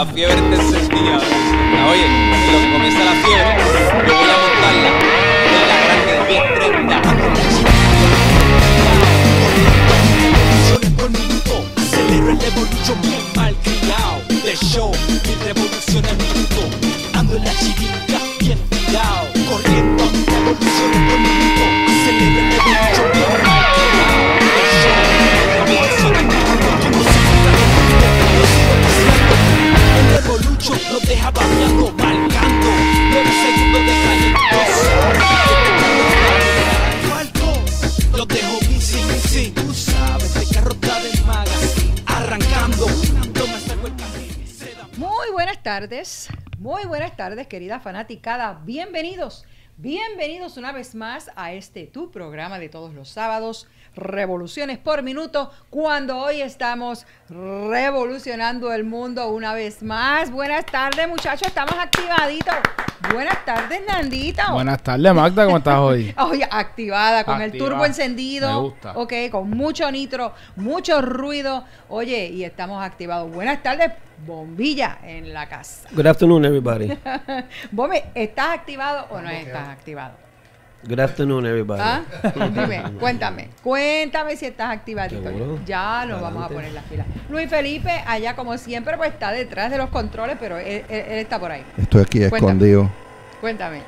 la fiebre te encendía. Oye, cuando comienza la fiebre, yo voy a montarla. Voy a arranque de 10:30. Yo le bonito, acelero el revolucho bien mal criado. De show, mi revolución al minuto. Ando en la chiquita bien tirado. Corriendo, revolución bonito, acelero el revolucho bien mal criado. De show, mi revolución al minuto. Revolucho los deja bailando, marcando 9 segundos de trayectoria. Los dejo bici, tú sabes, este carro está del magazine, arrancando. Muy buenas tardes, querida fanaticada. Bienvenidos, bienvenidos una vez más a este tu programa de todos los sábados, Revoluciones por Minuto, cuando hoy estamos revolucionando el mundo una vez más. Buenas tardes, muchachos, estamos activaditos. Buenas tardes, Nandita. Buenas tardes, Magda, ¿cómo estás hoy? Hoy activada, con el turbo encendido. Me gusta. Ok, con mucho nitro, mucho ruido. Oye, y estamos activados. Buenas tardes, Bombilla en la casa. Good afternoon, everybody. Bombi, ¿estás activado o no estás activado? Good afternoon, everybody. ¿Ah? Dime, cuéntame si estás activadito. Ya nos vamos a poner las pilas. Luis Felipe, allá como siempre, pues está detrás de los controles, pero él está por ahí. Estoy aquí escondido. Cuéntame.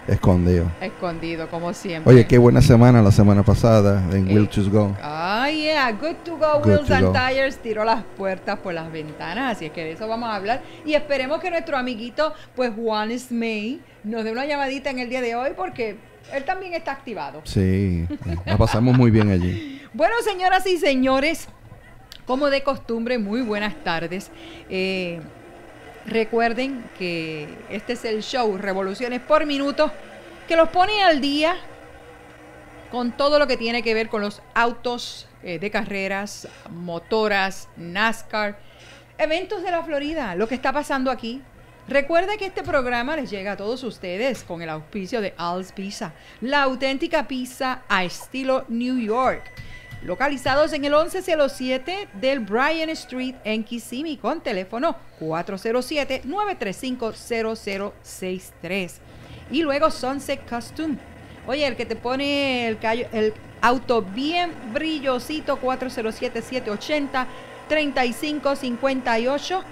Escondido, como siempre. Oye, qué buena semana la semana pasada en Wheel to Go. Ah, yeah, Good to Go Wheels and Tires tiró las puertas por las ventanas, así es que de eso vamos a hablar. Y esperemos que nuestro amiguito, pues Juan Swain, nos dé una llamadita en el día de hoy porque... él también está activado. Sí, la pasamos muy bien allí. Bueno, señoras y señores, como de costumbre, muy buenas tardes. Recuerden que este es el show Revoluciones por Minuto, que los pone al día con todo lo que tiene que ver con los autos de carreras, motoras, NASCAR, eventos de la Florida, lo que está pasando aquí. Recuerda que este programa les llega a todos ustedes con el auspicio de Al's Pizza, la auténtica pizza a estilo New York. Localizados en el 1107 del Bryan Street en Kissimmee con teléfono 407-935-0063. Y luego Sunset Custom. Oye, el que te pone el auto bien brillosito, 407-780-3558.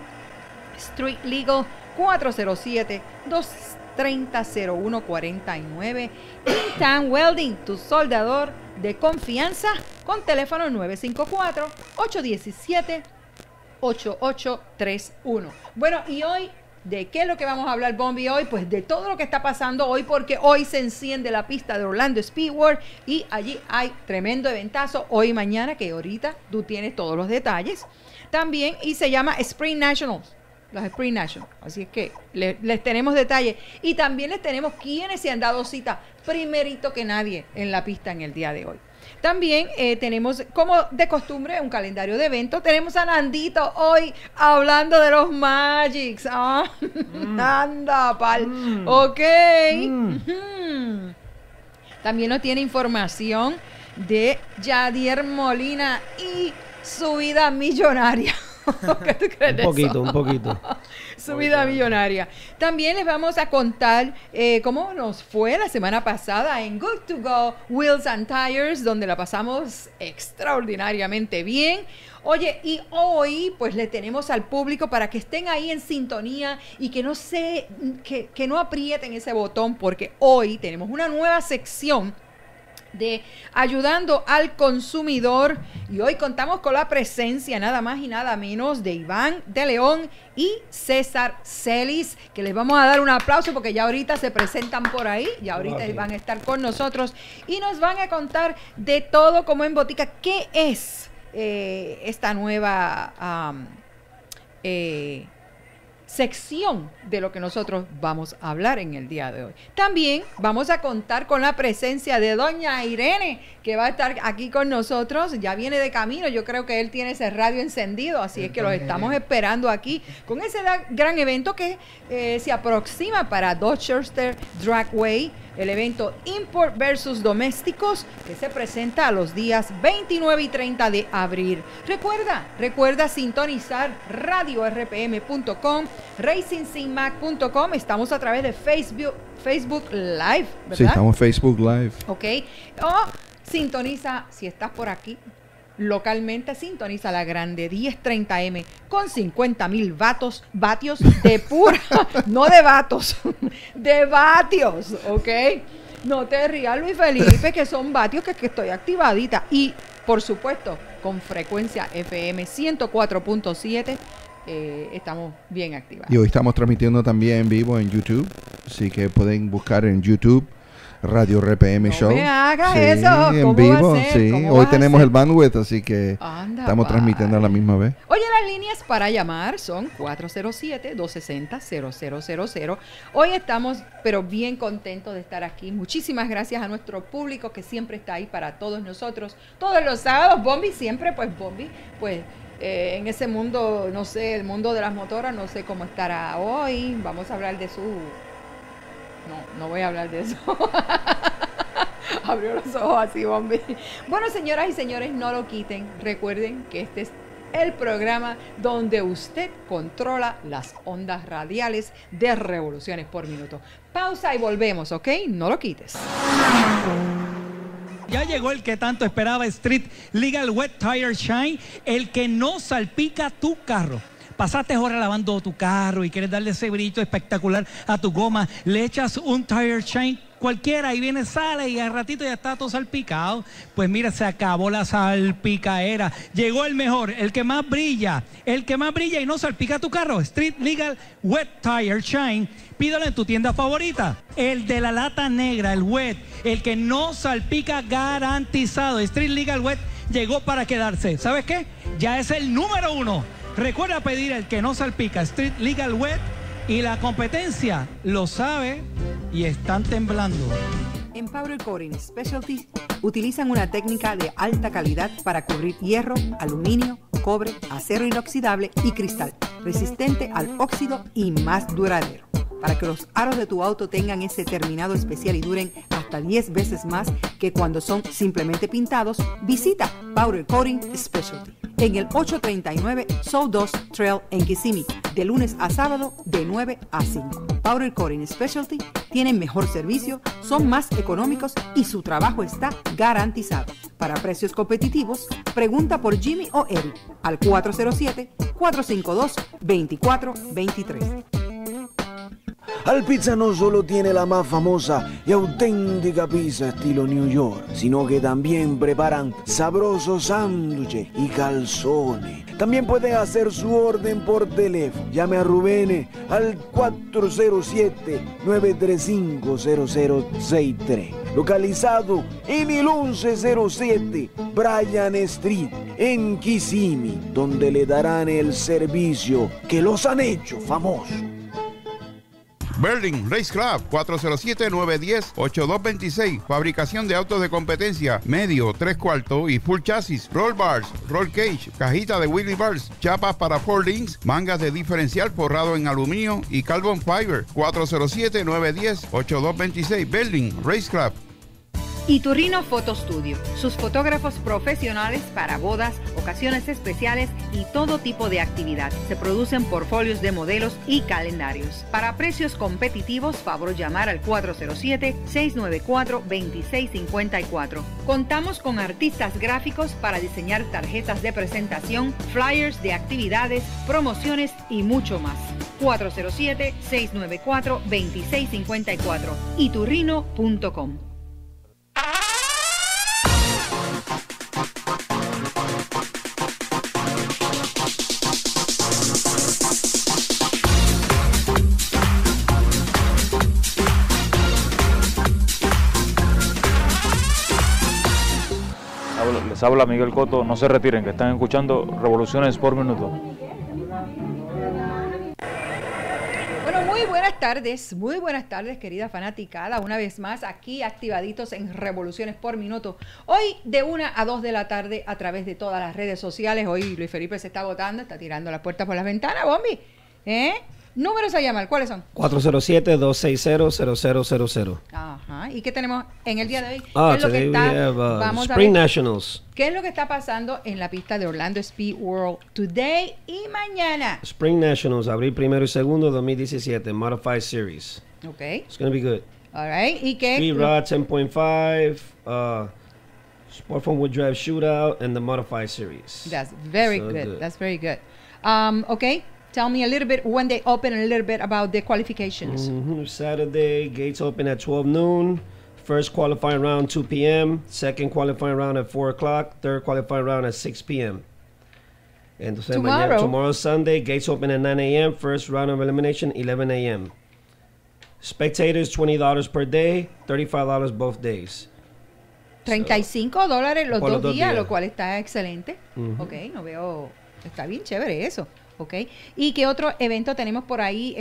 Street Legal 407-230-0149. TINTAN Welding, tu soldador de confianza, con teléfono 954-817-8831. Bueno, y hoy, ¿de qué es lo que vamos a hablar, Bombi, hoy? Pues de todo lo que está pasando hoy, porque hoy se enciende la pista de Orlando Speed World y allí hay tremendo eventazo hoy y mañana, que ahorita tú tienes todos los detalles. También, y se llama Spring Nationals. Los Spring Nationals, así es que les tenemos detalles y también les tenemos quienes se han dado cita primerito que nadie en la pista en el día de hoy. También tenemos, como de costumbre, un calendario de eventos. Tenemos a Nandito hoy hablando de los Magics. Ah, anda, pal. Ok. También nos tiene información de Yadier Molina y su vida millonaria. ¿Qué tú crees de eso? Un poquito. Su vida millonaria. También les vamos a contar cómo nos fue la semana pasada en Good to Go Wheels and Tires, donde la pasamos extraordinariamente bien. Oye, y hoy pues le tenemos al público para que estén ahí en sintonía y que no aprieten ese botón, porque hoy tenemos una nueva sección de Ayudando al Consumidor y hoy contamos con la presencia nada más y nada menos de Iván de León y César Celis, que les vamos a dar un aplauso porque ya ahorita se presentan por ahí, ya ahorita van a estar con nosotros y nos van a contar de todo como en botica. ¿Qué es esta nueva sección de lo que nosotros vamos a hablar en el día de hoy? También vamos a contar con la presencia de Doña Irene, que va a estar aquí con nosotros, ya viene de camino, yo creo que él tiene ese radio encendido, así es que los estamos esperando aquí con ese gran evento que se aproxima para Dorchester Dragway. el evento Import versus Domésticos, que se presenta a los días 29 y 30 de abril. Recuerda sintonizar RadioRPM.com, RacingSinMac.com. Estamos a través de Facebook Live, ¿verdad? Sí, estamos Facebook Live. Ok. O sintoniza, si estás por aquí localmente, sintoniza la grande 1030M con 50.000 vatios de pura, no de vatos, de vatios, ¿ok? No te rías, Luis Felipe, que son vatios que estoy activadita. Y, por supuesto, con frecuencia FM 104.7, estamos bien activados. Y hoy estamos transmitiendo también en vivo en YouTube, así que pueden buscar en YouTube Radio RPM no Show. Me hagas sí, eso. ¿Cómo en vivo, va a ser? Sí. ¿Cómo hoy tenemos el bandwidth, así que estamos transmitiendo a la misma vez. Oye, las líneas para llamar son 407-260-0000. Hoy estamos, pero bien contentos de estar aquí. Muchísimas gracias a nuestro público que siempre está ahí para todos nosotros. Todos los sábados, Bomby siempre, pues Bomby, pues en ese mundo, no sé, el mundo de las motoras, no sé cómo estará hoy. Vamos a hablar de su... No voy a hablar de eso. Abrió los ojos así, Bombi. Bueno, señoras y señores, no lo quiten. Recuerden que este es el programa donde usted controla las ondas radiales de revoluciones por minuto. Pausa y volvemos, ¿ok? No lo quites. Ya llegó el que tanto esperaba, Street Legal Wet Tire Shine, el que no salpica tu carro. Pasaste horas lavando tu carro y quieres darle ese brillo espectacular a tu goma, le echas un tire shine cualquiera y viene, sale y al ratito ya está todo salpicado. Pues mira, se acabó la salpicaera. Llegó el mejor, el que más brilla, y no salpica tu carro. Street Legal Wet Tire Shine. Pídalo en tu tienda favorita. El de la lata negra, el wet, el que no salpica, garantizado. Street Legal Wet llegó para quedarse. ¿Sabes qué? Ya es el número uno. Recuerda pedir el que no salpica, Street Legal Wet, y la competencia lo sabe y están temblando. En Powder Coating Specialty utilizan una técnica de alta calidad para cubrir hierro, aluminio, cobre, acero inoxidable y cristal, resistente al óxido y más duradero. Para que los aros de tu auto tengan ese terminado especial y duren hasta 10 veces más que cuando son simplemente pintados, visita Powder Coating Specialty en el 839 South 2 Trail en Kissimmee, de lunes a sábado de 9 a 5. Powder Coating Specialty tienen mejor servicio, son más económicos y su trabajo está garantizado. Para precios competitivos, pregunta por Jimmy o Eric al 407-452-2423. Al Pizza no solo tiene la más famosa y auténtica pizza estilo New York, sino que también preparan sabrosos sándwiches y calzones. También pueden hacer su orden por teléfono. Llame a Rubén al 407-935-0063. Localizado en el 1107 Bryan Street, en Kissimmee, donde le darán el servicio que los han hecho famosos. Ber-Lynn Race Craft, 407-910-8226. Fabricación de autos de competencia, medio, tres cuartos y full chasis, roll bars, roll cage, cajita de wheelie bars, chapas para four links, mangas de diferencial forrado en aluminio y carbon fiber. 407-910-8226. Ber-Lynn Race Craft. Iturrino Photo Studio, sus fotógrafos profesionales para bodas, ocasiones especiales y todo tipo de actividad. Se producen portfolios de modelos y calendarios. Para precios competitivos, favor llamar al 407-694-2654. Contamos con artistas gráficos para diseñar tarjetas de presentación, flyers de actividades, promociones y mucho más. 407-694-2654. Iturrino.com. Les habla Miguel Coto, no se retiren, que están escuchando Revoluciones por Minuto. Bueno, muy buenas tardes, querida fanaticada. Una vez más, aquí activaditos en Revoluciones por Minuto. Hoy de 1 a 2 de la tarde a través de todas las redes sociales. Hoy Luis Felipe se está agotando, está tirando las puertas por las ventanas, Bombi. Números a llamar, ¿cuáles son? 407-260-0000. Ajá. ¿Y qué tenemos en el día de hoy? Spring Nationals. ¿Qué es lo que está pasando en la pista de Orlando Speed World today y mañana? Spring Nationals, abril 1 y 2 2017, Modified Series. Ok. It's going to be good. All right. ¿Y qué? Speed Rod 10.5, Sport Form Wood Drive Shootout, and the Modified Series. That's very good. That's very good. Okay. Tell me a little bit when they open and a little bit about the qualifications. Saturday, gates open at 12 noon. First qualifying round, 2 p.m. Second qualifying round at 4 o'clock. Third qualifying round at 6 p.m. And tomorrow, Sunday, gates open at 9 a.m. First round of elimination, 11 a.m. Spectators, $20 per day, $35 both days. $35 los dos días, lo cual está excelente. Ok, no veo... Está bien chévere eso. Ok. ¿Y qué otro evento tenemos por ahí?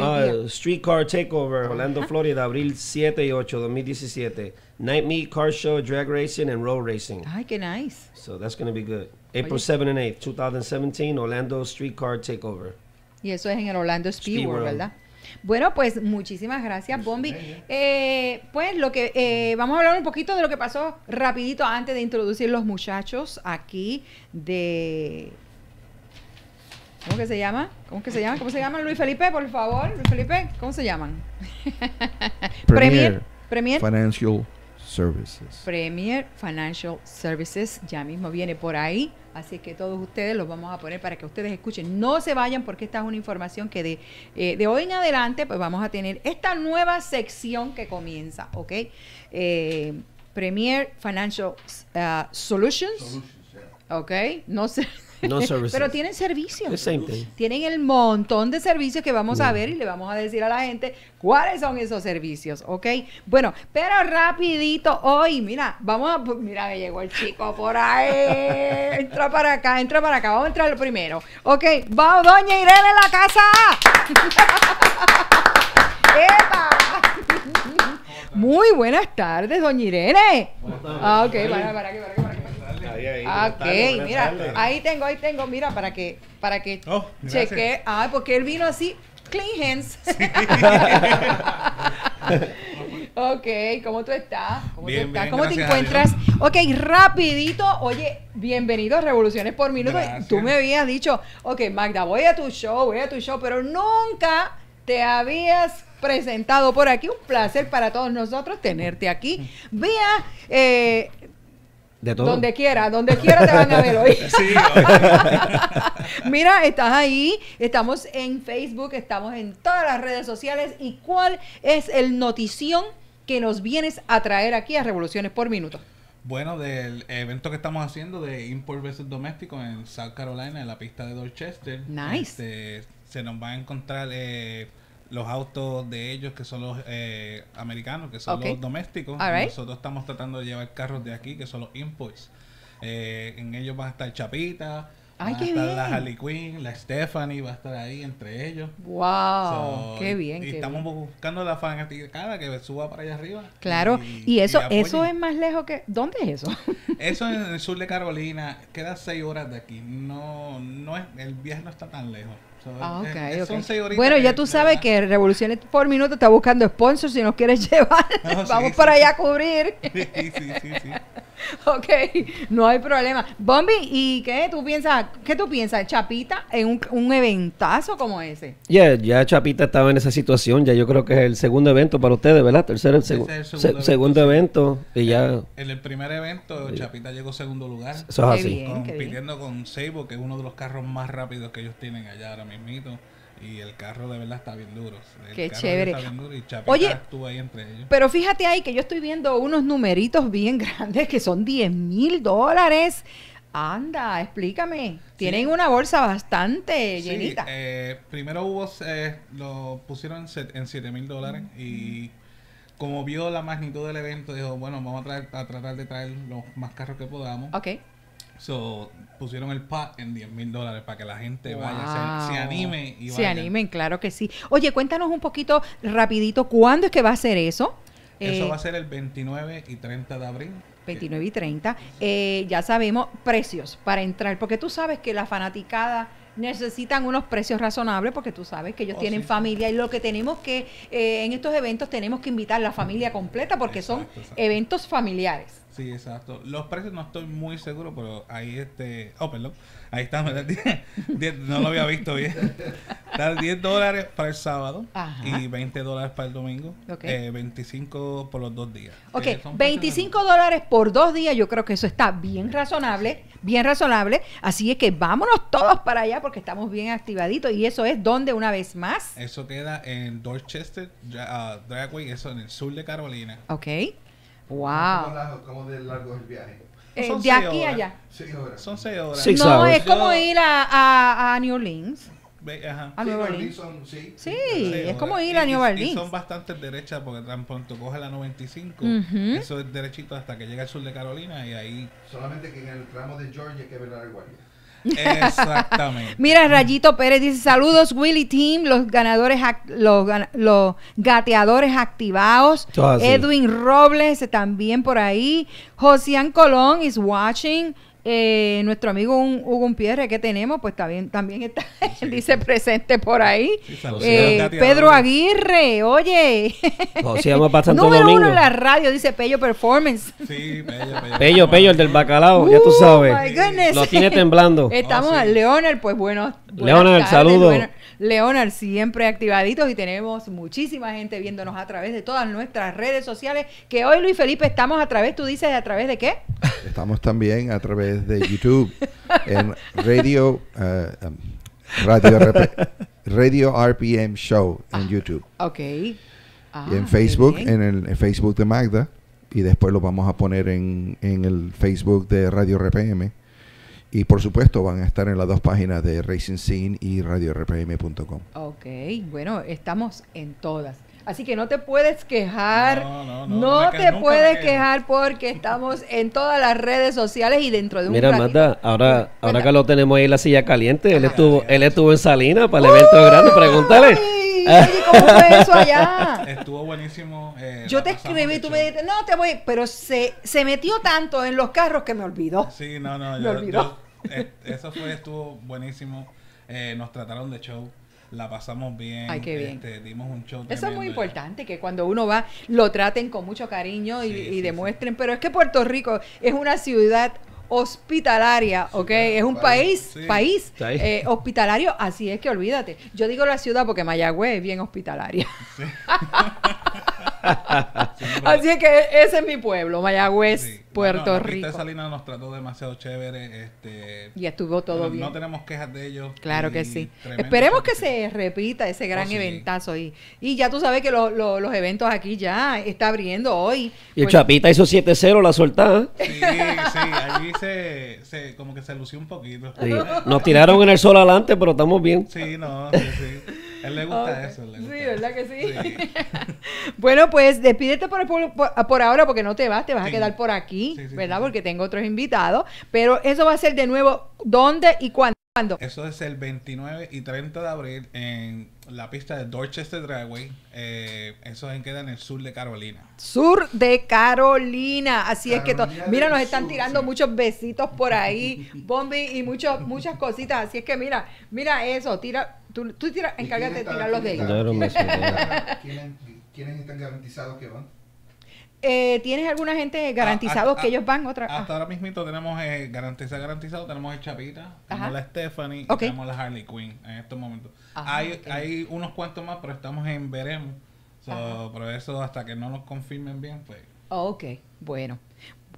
Street Car Takeover, Orlando, Florida, abril 7 y 8, 2017. Night Meet, Car Show, Drag Racing, and Road Racing. Ay, qué nice. So that's going to be good. April 7 and 8, 2017, Orlando Street Car Takeover. Y eso es en el Orlando Speed World, ¿verdad? Bueno, pues muchísimas gracias, Bomby. Pues lo que vamos a hablar un poquito de lo que pasó rapidito antes de introducir los muchachos aquí de... ¿Cómo que se llama? ¿Cómo que se llama? ¿Cómo se llama? Luis Felipe, por favor. Luis Felipe, ¿cómo se llaman? Premier Financial Services. Premier Financial Services. Ya mismo viene por ahí. Así que todos ustedes los vamos a poner para que ustedes escuchen. No se vayan porque esta es una información que de hoy en adelante pues vamos a tener esta nueva sección que comienza, ¿ok? Premier Financial Solutions. ¿Ok? No sé. No pero tienen servicios. Tienen el montón de servicios que vamos a ver y le vamos a decir a la gente cuáles son esos servicios, ¿ok? Bueno, pero rapidito hoy, mira, vamos a... Mira, me llegó el chico por ahí. Entra para acá, entra para acá. Vamos a entrar primero. Ok, va Doña Irene en la casa. ¡Epa! Muy buenas tardes, Doña Irene. Ah, ok, para aquí. Ok, mira, ahí tengo, mira, para que cheque. Ah, porque él vino así, clean hands. Sí. Ok, ¿cómo tú estás? ¿Cómo te encuentras? Ok, rapidito, oye, bienvenido a Revoluciones por Minuto. Gracias. Tú me habías dicho, ok, Magda, voy a tu show, pero nunca te habías presentado por aquí. Un placer para todos nosotros tenerte aquí. Vía... De todo. Donde quiera te van a ver hoy. Sí, mira, estás ahí, estamos en Facebook, estamos en todas las redes sociales. ¿Y cuál es el notición que nos vienes a traer aquí a Revoluciones por Minuto? Bueno, del evento que estamos haciendo de Import versus Domésticos en South Carolina, en la pista de Dorchester. Nice. Se nos va a encontrar los autos de ellos, que son los americanos, que son los domésticos. Right. Nosotros estamos tratando de llevar carros de aquí, que son los imports. En ellos van a estar Chapita, van a estar la Harley Quinn, la Stephanie va a estar ahí entre ellos. ¡Wow! ¡Qué bien! Y estamos buscando la fanaticada que suba para allá arriba. Claro. ¿Y eso es más lejos que...? ¿Dónde es eso? Eso en el sur de Carolina. Queda 6 horas de aquí. El viaje no está tan lejos. Son bueno, ya tú sabes que Revoluciones por Minuto está buscando sponsors. Si nos quieres llevar, vamos para allá a cubrir. Sí. Ok, no hay problema. Bomby, ¿y qué tú piensas, Chapita, en un eventazo como ese? Ya Chapita estaba en esa situación. Ya yo creo que es el segundo evento para ustedes, ¿verdad? Segundo evento. Y ya... En el primer evento, Chapita llegó segundo lugar. Eso es así. Compitiendo con Seibo, que es uno de los carros más rápidos que ellos tienen allá ahora mismito. Y el carro de verdad está bien duro. Qué chévere. Y Chapita estuvo ahí entre ellos. Pero fíjate ahí que yo estoy viendo unos numeritos bien grandes que son $10,000. Anda, explícame. Tienen una bolsa bastante llenita. Primero lo pusieron en $7,000 y como vio la magnitud del evento dijo, bueno, vamos a tratar de traer los más carros que podamos. Ok. So, pusieron el pot en $10,000 para que la gente vaya, se anime y vaya. Se animen, claro que sí. Oye, cuéntanos un poquito rapidito, ¿cuándo es que va a ser eso? Eso va a ser el 29 y 30 de abril. 29 y 30. Ya sabemos precios para entrar, porque tú sabes que la fanaticada... necesitan unos precios razonables porque tú sabes que ellos tienen familia, y lo que tenemos que, en estos eventos tenemos que invitar a la familia completa porque son eventos familiares. Sí, exacto. Los precios no estoy muy seguro, pero ahí perdón, ahí está, no lo había visto bien. Está $10 para el sábado. Ajá. Y $20 para el domingo. Okay. 25 por los 2 días. Ok, $25 por 2 días, yo creo que eso está bien razonable, bien razonable. Así es que vámonos todos para allá porque estamos bien activaditos. Y eso es donde, una vez más, eso queda en Dorchester Dragway, eso en el sur de Carolina. Ok. Wow. ¿Cómo de largo es el viaje? De aquí a allá. 6 horas. Son 6 horas. No, es como ir a New Orleans. Ajá. A New Orleans. Sí, es como ir a New Orleans. Y son bastante derechas porque tan pronto coge la 95. Eso es derechito hasta que llega al sur de Carolina y ahí... Solamente que en el tramo de Georgia hay que ver la guardia. Exactamente. Mira, Rayito Pérez dice: saludos, Willy Team, los gateadores activados. Edwin Robles también por ahí. Josian Colón is watching. Nuestro amigo Hugo Umpierre que tenemos, pues también está, dice presente por ahí. Pedro Aguirre, oye. Se llama para Santo Número Domingo. Número 1 en la radio, dice Pello Performance. Sí, Pello, el del bacalao, ya tú sabes. My goodness. Lo tiene temblando. Estamos a Leonel, pues bueno. Leonel, saludos. Leonel, siempre activaditos, y tenemos muchísima gente viéndonos a través de todas nuestras redes sociales, que hoy, Luis Felipe, estamos a través, tú dices, ¿a través de qué? Estamos también a través de YouTube, en Radio RPM Show en YouTube. Ok. Y en Facebook, en el Facebook de Magda, y después lo vamos a poner en el Facebook de Radio RPM. Y por supuesto van a estar en las dos páginas de Racing Scene y RadioRPM.com. Ok, bueno, estamos en todas. Así que no te puedes quejar, no te puedes quejar porque estamos en todas las redes sociales y dentro de un ratito. Mira, Marta, ahora que lo tenemos ahí en la silla caliente, él estuvo en Salinas para el evento grande, pregúntale. Oye, ¿cómo fue eso allá? Estuvo buenísimo. Yo te escribí y tú me dijiste, no, te voy, pero se metió tanto en los carros que me olvidó. Sí, eso fue, estuvo buenísimo. Nos trataron de show. La pasamos bien. Ay, qué bien. Dimos un show. Eso es muy importante, que cuando uno va, lo traten con mucho cariño y demuestren. Pero es que Puerto Rico es una ciudad hospitalaria, ¿ok? Es un país hospitalario, así es que olvídate. Yo digo la ciudad porque Mayagüez es bien hospitalaria. Sí. Así es que ese es mi pueblo, Mayagüez, Puerto Rico. La Salinas nos trató demasiado chévere. Y estuvo todo bien. No tenemos quejas de ellos. Claro que sí. Esperemos que se repita ese gran eventazo ahí. Y ya tú sabes que los eventos aquí ya está abriendo hoy. Y pues, Chapita hizo 7-0 la soltada. Sí, allí como que se lució un poquito. Sí. Nos tiraron en el sol adelante, pero estamos bien. Él le gusta eso. Le gusta ¿verdad que sí? Bueno, pues despídete por ahora porque no te vas, te vas a quedar por aquí, ¿verdad? Porque tengo otros invitados, pero eso va a ser de nuevo, ¿dónde y cuándo? Eso es el 29 y 30 de abril en la pista de Dorchester Dragway. Eso queda en el sur de Carolina. Sur de Carolina. Así Carolina es que... Mira, nos están tirando muchos besitos por ahí, Bomby, y muchas cositas. Así es que mira eso. Tú tira, encárgate de tirarlos de ahí. ¿Quiénes están garantizados que van? ¿Tienes alguna gente garantizados que ellos van otra? Hasta ahora mismito tenemos garantizado, tenemos el Chapita, tenemos la Stephanie, tenemos la Harley Quinn en estos momentos. Hay unos cuantos más, pero estamos en veremos. Pero eso hasta que no nos confirmen bien, pues. Ok, bueno.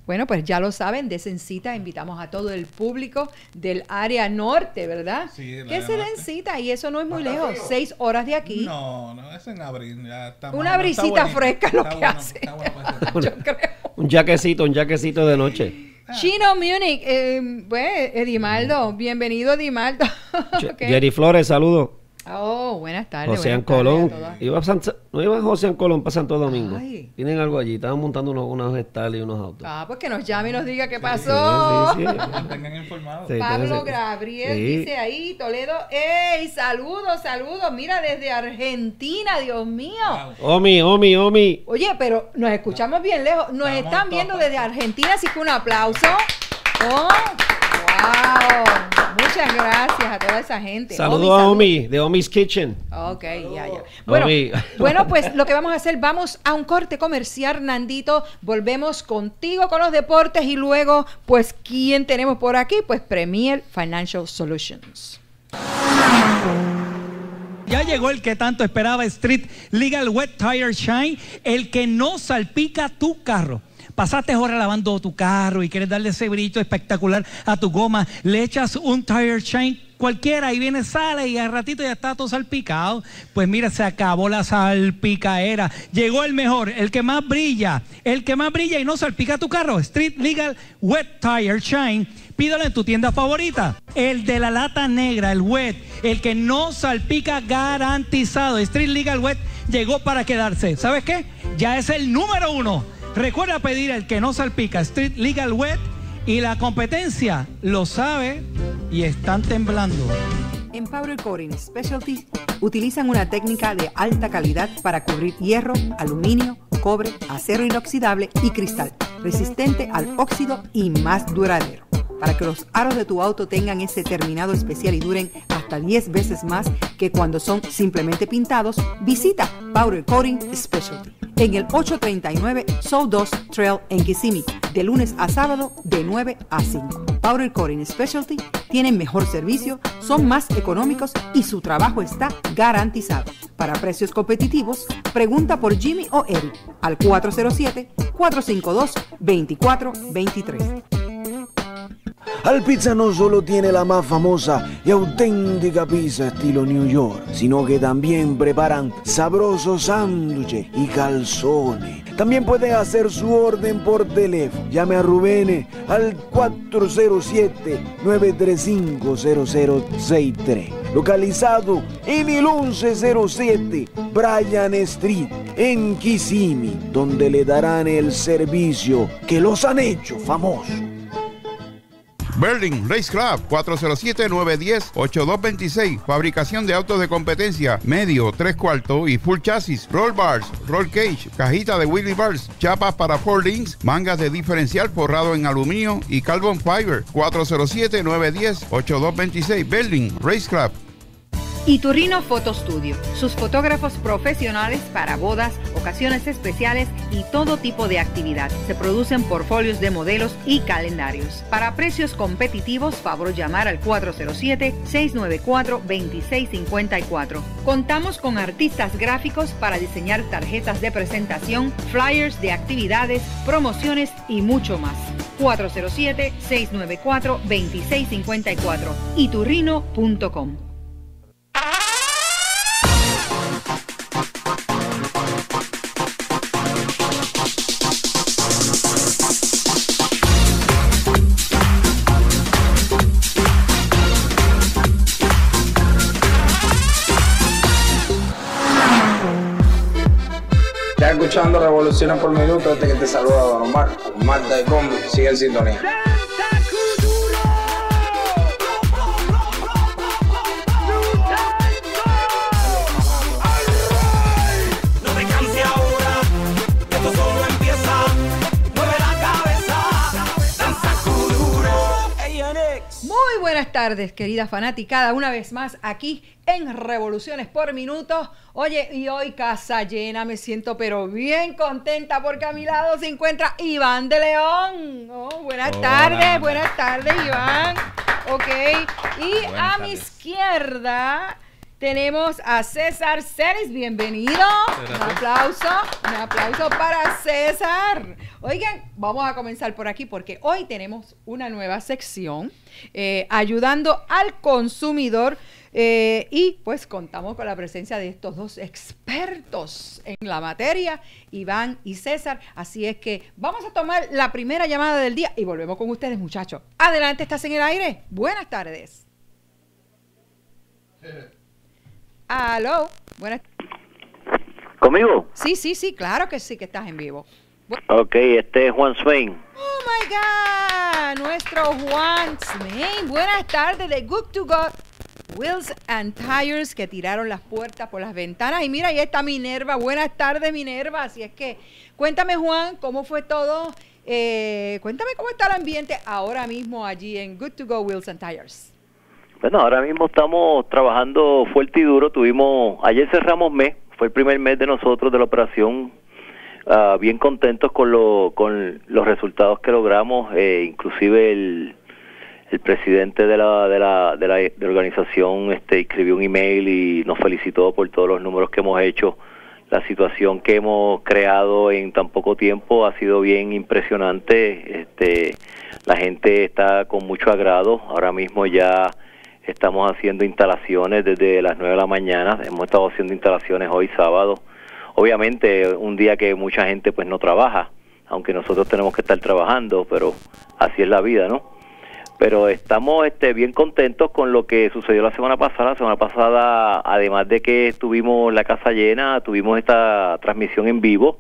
Bueno, pues ya lo saben, desen cita, invitamos a todo el público del área norte, ¿verdad? Sí, que se den cita, y eso no es muy lejos, 6 horas de aquí. No, es en abril. Ya está una brisita fresca lo que hace. Yo creo. Un jaquecito de noche. Chino Munich, pues, Edimaldo, bienvenido Edimaldo. Jerry Flores, saludos. Oh, buenas tardes. José Colón. No iba José Colón para Santo Domingo. Ay. Tienen algo allí. Estaban montando unos estales y unos autos. Pues que nos llame y nos diga qué pasó. Mantengan informados. Pablo Gabriel dice ahí, Toledo. ¡Ey! Saludos. Mira, desde Argentina, Dios mío. Omi. Oye, pero nos escuchamos bien lejos. Nos están viendo desde Argentina, así que un aplauso. ¡Oh! ¡Wow! Muchas gracias. gracias a toda esa gente. Saludos a Omi, de Omi's Kitchen. Ok, ya. Bueno, bueno, pues lo que vamos a hacer, vamos a un corte comercial, Nandito. Volvemos contigo con los deportes y luego, pues, ¿quién tenemos por aquí? Pues Premier Financial Solutions. Ya llegó el que tanto esperaba, Street Legal Wet Tire Shine, el que no salpica tu carro. Pasaste horas lavando tu carro y quieres darle ese brillo espectacular a tu goma, le echas un tire shine cualquiera y viene, sale y al ratito ya está todo salpicado. Pues mira, se acabó la salpicaera. Llegó el mejor, el que más brilla, el que más brilla y no salpica tu carro. Street Legal Wet Tire Shine. Pídalo en tu tienda favorita. El de la lata negra, el wet, el que no salpica, garantizado. Street Legal Wet llegó para quedarse. ¿Sabes qué? Ya es el número 1. Recuerda pedir el que no salpica, Street Legal Wet, y la competencia lo sabe y están temblando. En Powder Coating Specialty utilizan una técnica de alta calidad para cubrir hierro, aluminio, cobre, acero inoxidable y cristal, resistente al óxido y más duradero. Para que los aros de tu auto tengan ese terminado especial y duren hasta 10 veces más que cuando son simplemente pintados, visita Powder Coating Specialty en el 839 South 2 Trail en Kissimmee, de lunes a sábado de 9 a 5. Powder Coating Specialty tienen mejor servicio, son más económicos y su trabajo está garantizado. Para precios competitivos, pregunta por Jimmy o Eric al 407-452-2423. Al Pizza no solo tiene la más famosa y auténtica pizza estilo New York, sino que también preparan sabrosos sándwiches y calzones. También pueden hacer su orden por teléfono. Llame a Rubén al 407-935-0063. Localizado en el 1107 Bryan Street, en Kissimmee, donde le darán el servicio que los han hecho famosos. Ber-Lynn Race Craft, 407-910-8226. Fabricación de autos de competencia, medio, 3/4 y full chasis, roll bars, roll cage, cajita de wheelie bars, chapas para 4 links, mangas de diferencial forrado en aluminio y carbon fiber. 407-910-8226. Ber-Lynn Race Craft. Iturrino Photo Studio, sus fotógrafos profesionales para bodas, ocasiones especiales y todo tipo de actividad. Se producen portfolios de modelos y calendarios. Para precios competitivos, favor llamar al 407-694-2654. Contamos con artistas gráficos para diseñar tarjetas de presentación, flyers de actividades, promociones y mucho más. 407-694-2654. Iturrino.com. Escuchando Revoluciones por Minuto, este que te saluda, Don Omar, Marta y Bomby, sigue en sintonía. Muy buenas tardes, querida fanaticada, una vez más aquí en Revoluciones por Minuto. Oye, y hoy casa llena, me siento pero bien contenta porque a mi lado se encuentra Iván de León. Oh, buenas tardes, Iván. Ok, y buenas tardes. Mi izquierda tenemos a César Celis, bienvenido. Un aplauso para César. Oigan, vamos a comenzar por aquí porque hoy tenemos una nueva sección, ayudando al consumidor. Y pues contamos con la presencia de estos dos expertos en la materia, Iván y César. Así es que vamos a tomar la primera llamada del día y volvemos con ustedes, muchachos. Adelante, estás en el aire. Buenas tardes. Aló. Buenas. ¿Conmigo? Sí, sí, sí, claro que sí, que estás en vivo. Ok, este es Juan Swain. Oh my God, nuestro Juan Swain. Buenas tardes de Good to Go Wheels and Tires, que tiraron las puertas por las ventanas. Y mira, ahí está Minerva. Buenas tardes, Minerva. Así es que cuéntame, Juan, ¿cómo fue todo? Cuéntame cómo está el ambiente ahora mismo allí en Good to Go Wheels and Tires. Bueno, ahora mismo estamos trabajando fuerte y duro. Ayer cerramos mes, fue el primer mes de nosotros de la operación. Bien contentos con los resultados que logramos, inclusive el presidente de la organización escribió un email y nos felicitó por todos los números que hemos hecho. La situación que hemos creado en tan poco tiempo ha sido bien impresionante. La gente está con mucho agrado. Ahora mismo ya estamos haciendo instalaciones desde las 9 de la mañana. Hemos estado haciendo instalaciones hoy sábado. Obviamente, un día que mucha gente pues no trabaja, aunque nosotros tenemos que estar trabajando, pero así es la vida, ¿no? Pero estamos bien contentos con lo que sucedió la semana pasada. La semana pasada, además de que tuvimos la casa llena, tuvimos esta transmisión en vivo,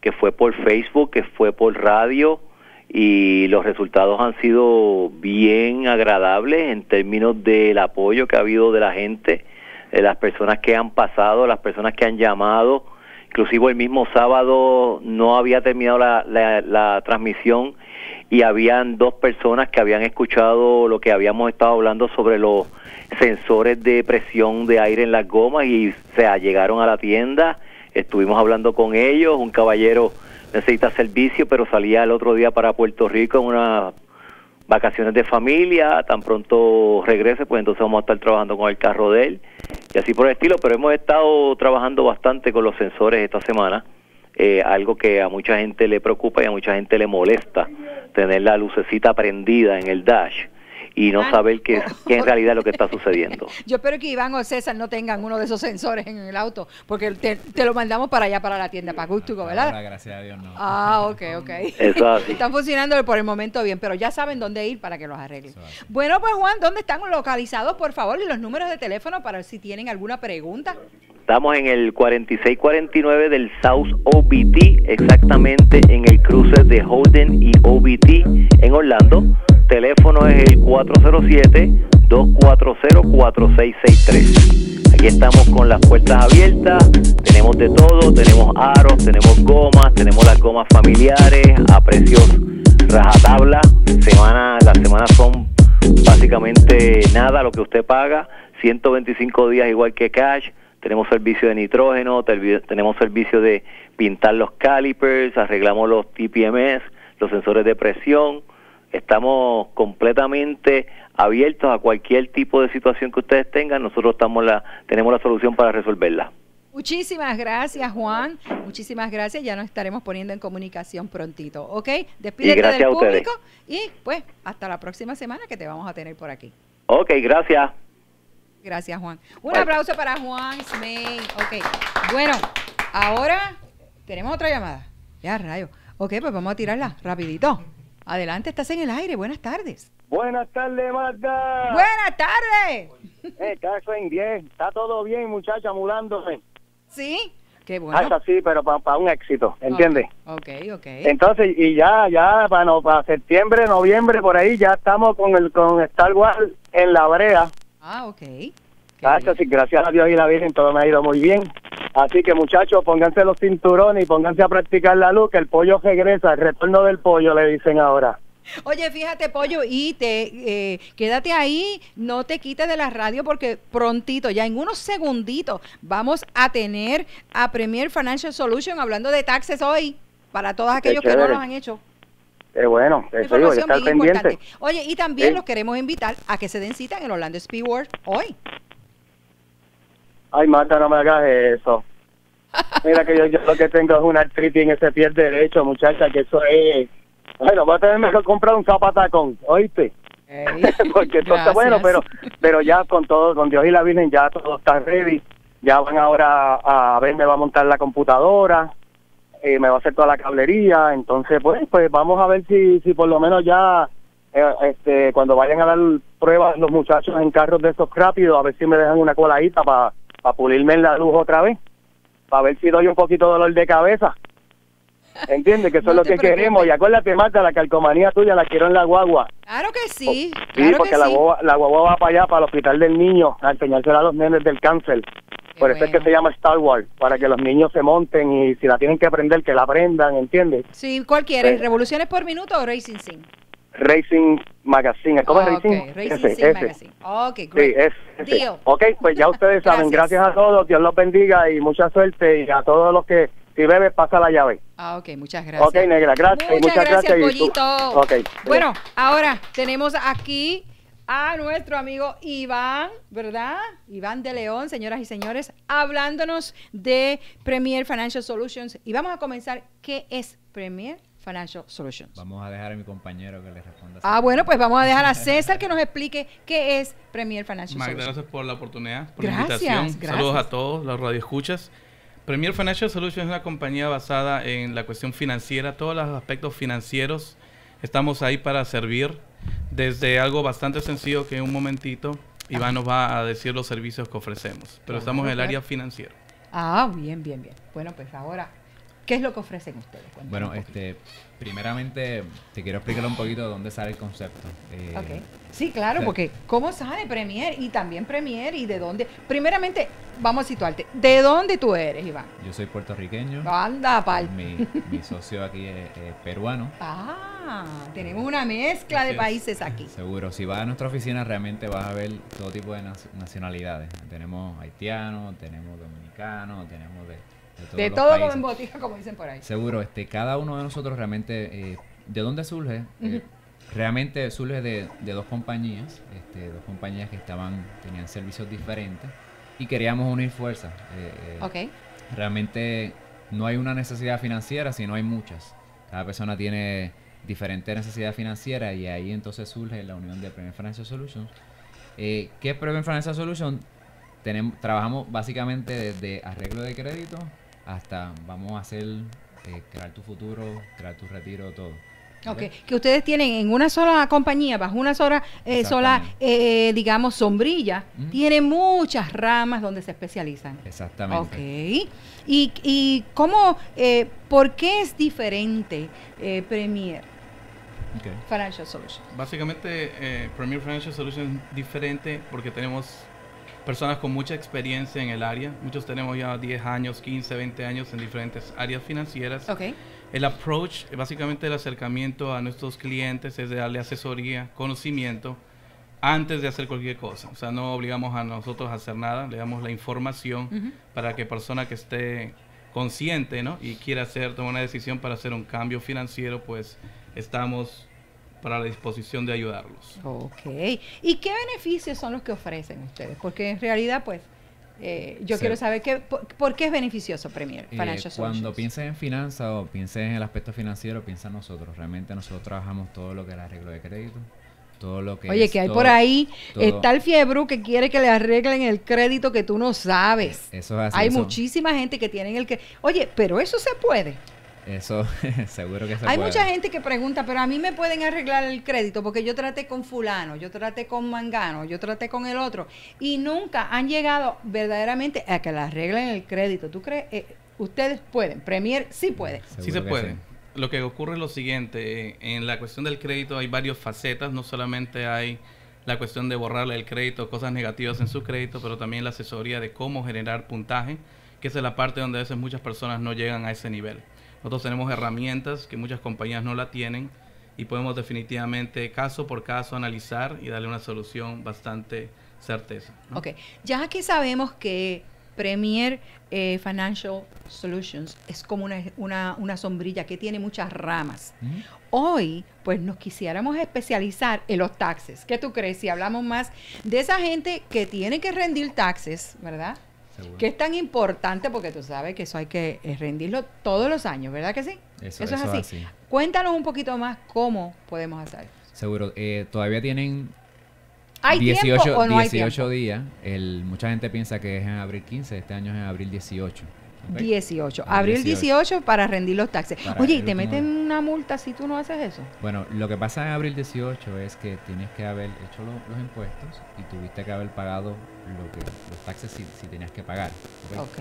que fue por Facebook, que fue por radio, y los resultados han sido bien agradables en términos del apoyo que ha habido de la gente, de las personas que han pasado, las personas que han llamado. Inclusive el mismo sábado no había terminado la transmisión y habían dos personas que habían escuchado lo que habíamos estado hablando sobre los sensores de presión de aire en las gomas y se allegaron a la tienda. Estuvimos hablando con ellos. Un caballero necesita servicio, pero salía el otro día para Puerto Rico en unas vacaciones de familia. Tan pronto regrese, pues entonces vamos a estar trabajando con el carro de él y así por el estilo. Pero hemos estado trabajando bastante con los sensores esta semana, algo que a mucha gente le preocupa y a mucha gente le molesta, tener la lucecita prendida en el dash y no saber qué en realidad es lo que está sucediendo. Yo espero que Iván o César no tengan uno de esos sensores en el auto, porque te lo mandamos para allá, para la tienda, para Good to Go, ¿verdad? Ahora, gracias a Dios, no. Ah, ok, ok. Exacto. Están funcionando por el momento bien, pero ya saben dónde ir para que los arreglen. Bueno, pues Juan, ¿dónde están localizados, por favor? Y los números de teléfono para si tienen alguna pregunta. Estamos en el 4649 del South OBT, exactamente en el cruce de Holden y OBT en Orlando. Teléfono es el 407-240-4663. Aquí estamos con las puertas abiertas, tenemos de todo, tenemos aros, tenemos gomas, tenemos las gomas familiares a precios rajatabla. Las semanas son básicamente nada lo que usted paga, 125 días igual que cash. Tenemos servicio de nitrógeno, tenemos servicio de pintar los calipers, arreglamos los TPMS, los sensores de presión. Estamos completamente abiertos a cualquier tipo de situación que ustedes tengan. Nosotros tenemos la solución para resolverla. Muchísimas gracias, Juan. Muchísimas gracias. Ya nos estaremos poniendo en comunicación prontito, ¿ok? Despídete del público y pues hasta la próxima semana que te vamos a tener por aquí. Ok, gracias. Gracias, Juan. Un aplauso para Juan Swain. Ok, bueno, ahora tenemos otra llamada. Ya, rayo. Ok, pues vamos a tirarla rapidito. Adelante, estás en el aire. Buenas tardes. Buenas tardes, Marta. Buenas tardes. Estás en 10. Está todo bien, muchacha, amulándose. Sí, qué bueno. Hasta sí, pero para un éxito, ¿entiendes? Okay, ok. Entonces, y ya, para septiembre, noviembre, por ahí, ya estamos con Star Wars en la brea. Ah, ok. Hasta sí, gracias a Dios y la Virgen, todo me ha ido muy bien. Así que, muchachos, pónganse los cinturones y pónganse a practicar la luz, que el pollo regresa, el retorno del pollo, le dicen ahora. Oye, fíjate, pollo, y quédate ahí, no te quites de la radio, porque prontito, ya en unos segunditos, vamos a tener a Premier Financial Solutions hablando de taxes hoy, para todos aquellos que no los han hecho. Bueno, eso digo, estar pendiente. Oye, y también los queremos invitar a que se den cita en el Orlando Speed World hoy. Ay, Marta, no me hagas eso. Mira que yo lo que tengo es una artritis en ese pie derecho, muchacha, que eso es... Bueno, voy a tener que comprar un zapatacón, ¿oíste? Porque esto está bueno, pero ya con todo, con Dios y la Virgen, ya todo está ready. Ya van ahora a ver, me va a montar la computadora, me va a hacer toda la cablería. Entonces, pues vamos a ver si por lo menos ya... cuando vayan a dar pruebas los muchachos en carros de esos rápidos, a ver si me dejan una coladita para pulirme en la luz otra vez, para ver si doy un poquito de dolor de cabeza. ¿Entiendes? Que eso es lo que queremos. Y acuérdate, Marta, la calcomanía tuya la quiero en la guagua. Claro que sí. Sí, porque la guagua va para allá, para el hospital del niño, a enseñársela a los nenes del cáncer. Por eso es que se llama Star Wars, para que los niños se monten y si la tienen que aprender, que la aprendan, ¿entiendes? Sí, cualquiera. ¿Revoluciones por minuto o Racing Sim? Racing Magazine. ¿Cómo es Racing? Okay. Racing Magazine. Ok, great. Sí, ok, pues ya ustedes saben. Gracias a todos. Dios los bendiga y mucha suerte. Y a todos los que, si bebes, pasa la llave. Ah, ok, muchas gracias. Ok, negra, gracias. Muchas gracias, Pollito. Okay, bueno, ahora tenemos aquí a nuestro amigo Iván, ¿verdad? Iván de León, señoras y señores, hablándonos de Premier Financial Solutions. Y vamos a comenzar, ¿qué es Premier Financial Solutions? Vamos a dejar a mi compañero que le responda. Ah, bueno, pues vamos a dejar a César que nos explique qué es Premier Financial Solutions. Magda, gracias por la oportunidad, por la invitación. Gracias. Saludos a todos los radioescuchas. Premier Financial Solutions es una compañía basada en la cuestión financiera, todos los aspectos financieros. Estamos ahí para servir desde algo bastante sencillo que en un momentito Iván nos va a decir los servicios que ofrecemos. Pero estamos en el área financiera. Ah, bien, bien, bien. Bueno, pues ahora, ¿qué es lo que ofrecen ustedes? Cuéntanos. Bueno, primeramente te quiero explicar un poquito de dónde sale el concepto. Okay. Sí, claro, porque ¿cómo sale Premier? Y también Premier, ¿y de dónde? Primeramente, vamos a situarte. ¿De dónde tú eres, Iván? Yo soy puertorriqueño. Anda, pal. Mi socio aquí es peruano. Ah, tenemos una mezcla de países aquí. Seguro. Si vas a nuestra oficina, realmente vas a ver todo tipo de nacionalidades. Tenemos haitianos, tenemos dominicanos, tenemos de todo como en botica, como dicen por ahí. Seguro, cada uno de nosotros realmente, ¿de dónde surge? Realmente surge de dos compañías, que tenían servicios diferentes y queríamos unir fuerzas. Realmente no hay una necesidad financiera, sino hay muchas. Cada persona tiene diferentes necesidades financieras y ahí entonces surge la unión de Premier Financial Solutions. ¿Qué es Premier Financial Solutions? Trabajamos básicamente desde arreglo de crédito hasta vamos a hacer crear tu futuro, crear tu retiro, todo. ¿Vale? Ok, que ustedes tienen en una sola compañía, bajo una sola, digamos, sombrilla, tienen muchas ramas donde se especializan. Exactamente. Ok, y ¿cómo, por qué es diferente Premier Financial Solutions? Básicamente Premier Financial Solutions es diferente porque tenemos personas con mucha experiencia en el área. Muchos tenemos ya 10 años, 15, 20 años en diferentes áreas financieras. El approach, básicamente el acercamiento a nuestros clientes es de darle asesoría, conocimiento, antes de hacer cualquier cosa. O sea, no obligamos a nosotros a hacer nada, le damos la información para que persona que esté consciente, ¿no?, y quiera tomar una decisión para hacer un cambio financiero, pues estamos para la disposición de ayudarlos. Ok. ¿Y qué beneficios son los que ofrecen ustedes? Porque en realidad, pues, yo quiero saber por qué es beneficioso Premier Financial Solutions. Cuando pienses en finanzas o pienses en el aspecto financiero, piensa en nosotros. Realmente nosotros trabajamos todo lo que es arreglo de crédito, todo lo que que hay todo, por ahí, está el fiebre que quiere que le arreglen el crédito que tú no sabes. Eso es así. Hay muchísima gente que tiene el crédito. Oye, pero eso se puede. Eso seguro que se puede. Hay mucha gente que pregunta, pero a mí me pueden arreglar el crédito porque yo traté con fulano, yo traté con mangano, yo traté con el otro y nunca han llegado verdaderamente a que le arreglen el crédito. ¿Tú crees? Ustedes pueden, Premier sí puede. Sí se puede. Lo que ocurre es lo siguiente, en la cuestión del crédito hay varias facetas, no solamente hay la cuestión de borrarle el crédito, cosas negativas en su crédito, pero también la asesoría de cómo generar puntaje, que esa es la parte donde a veces muchas personas no llegan a ese nivel. Nosotros tenemos herramientas que muchas compañías no la tienen y podemos definitivamente caso por caso analizar y darle una solución bastante certeza, ¿no? Ok, ya que sabemos que Premier Financial Solutions es como una sombrilla que tiene muchas ramas, hoy pues nos quisiéramos especializar en los taxes. ¿Qué tú crees si hablamos más de esa gente que tiene que rendir taxes, verdad? Que es tan importante porque tú sabes que eso hay que rendirlo todos los años, ¿verdad que sí? Eso es así. Cuéntanos un poquito más cómo podemos hacer. Seguro. Todavía tienen 18 días. Mucha gente piensa que es en abril 15, este año es en abril 18. Okay. Abril 18 para rendir los taxes. Oye, ¿y te meten una multa si tú no haces eso? Bueno, lo que pasa en abril 18 es que tienes que haber hecho los impuestos y tuviste que haber pagado los taxes si tenías que pagar.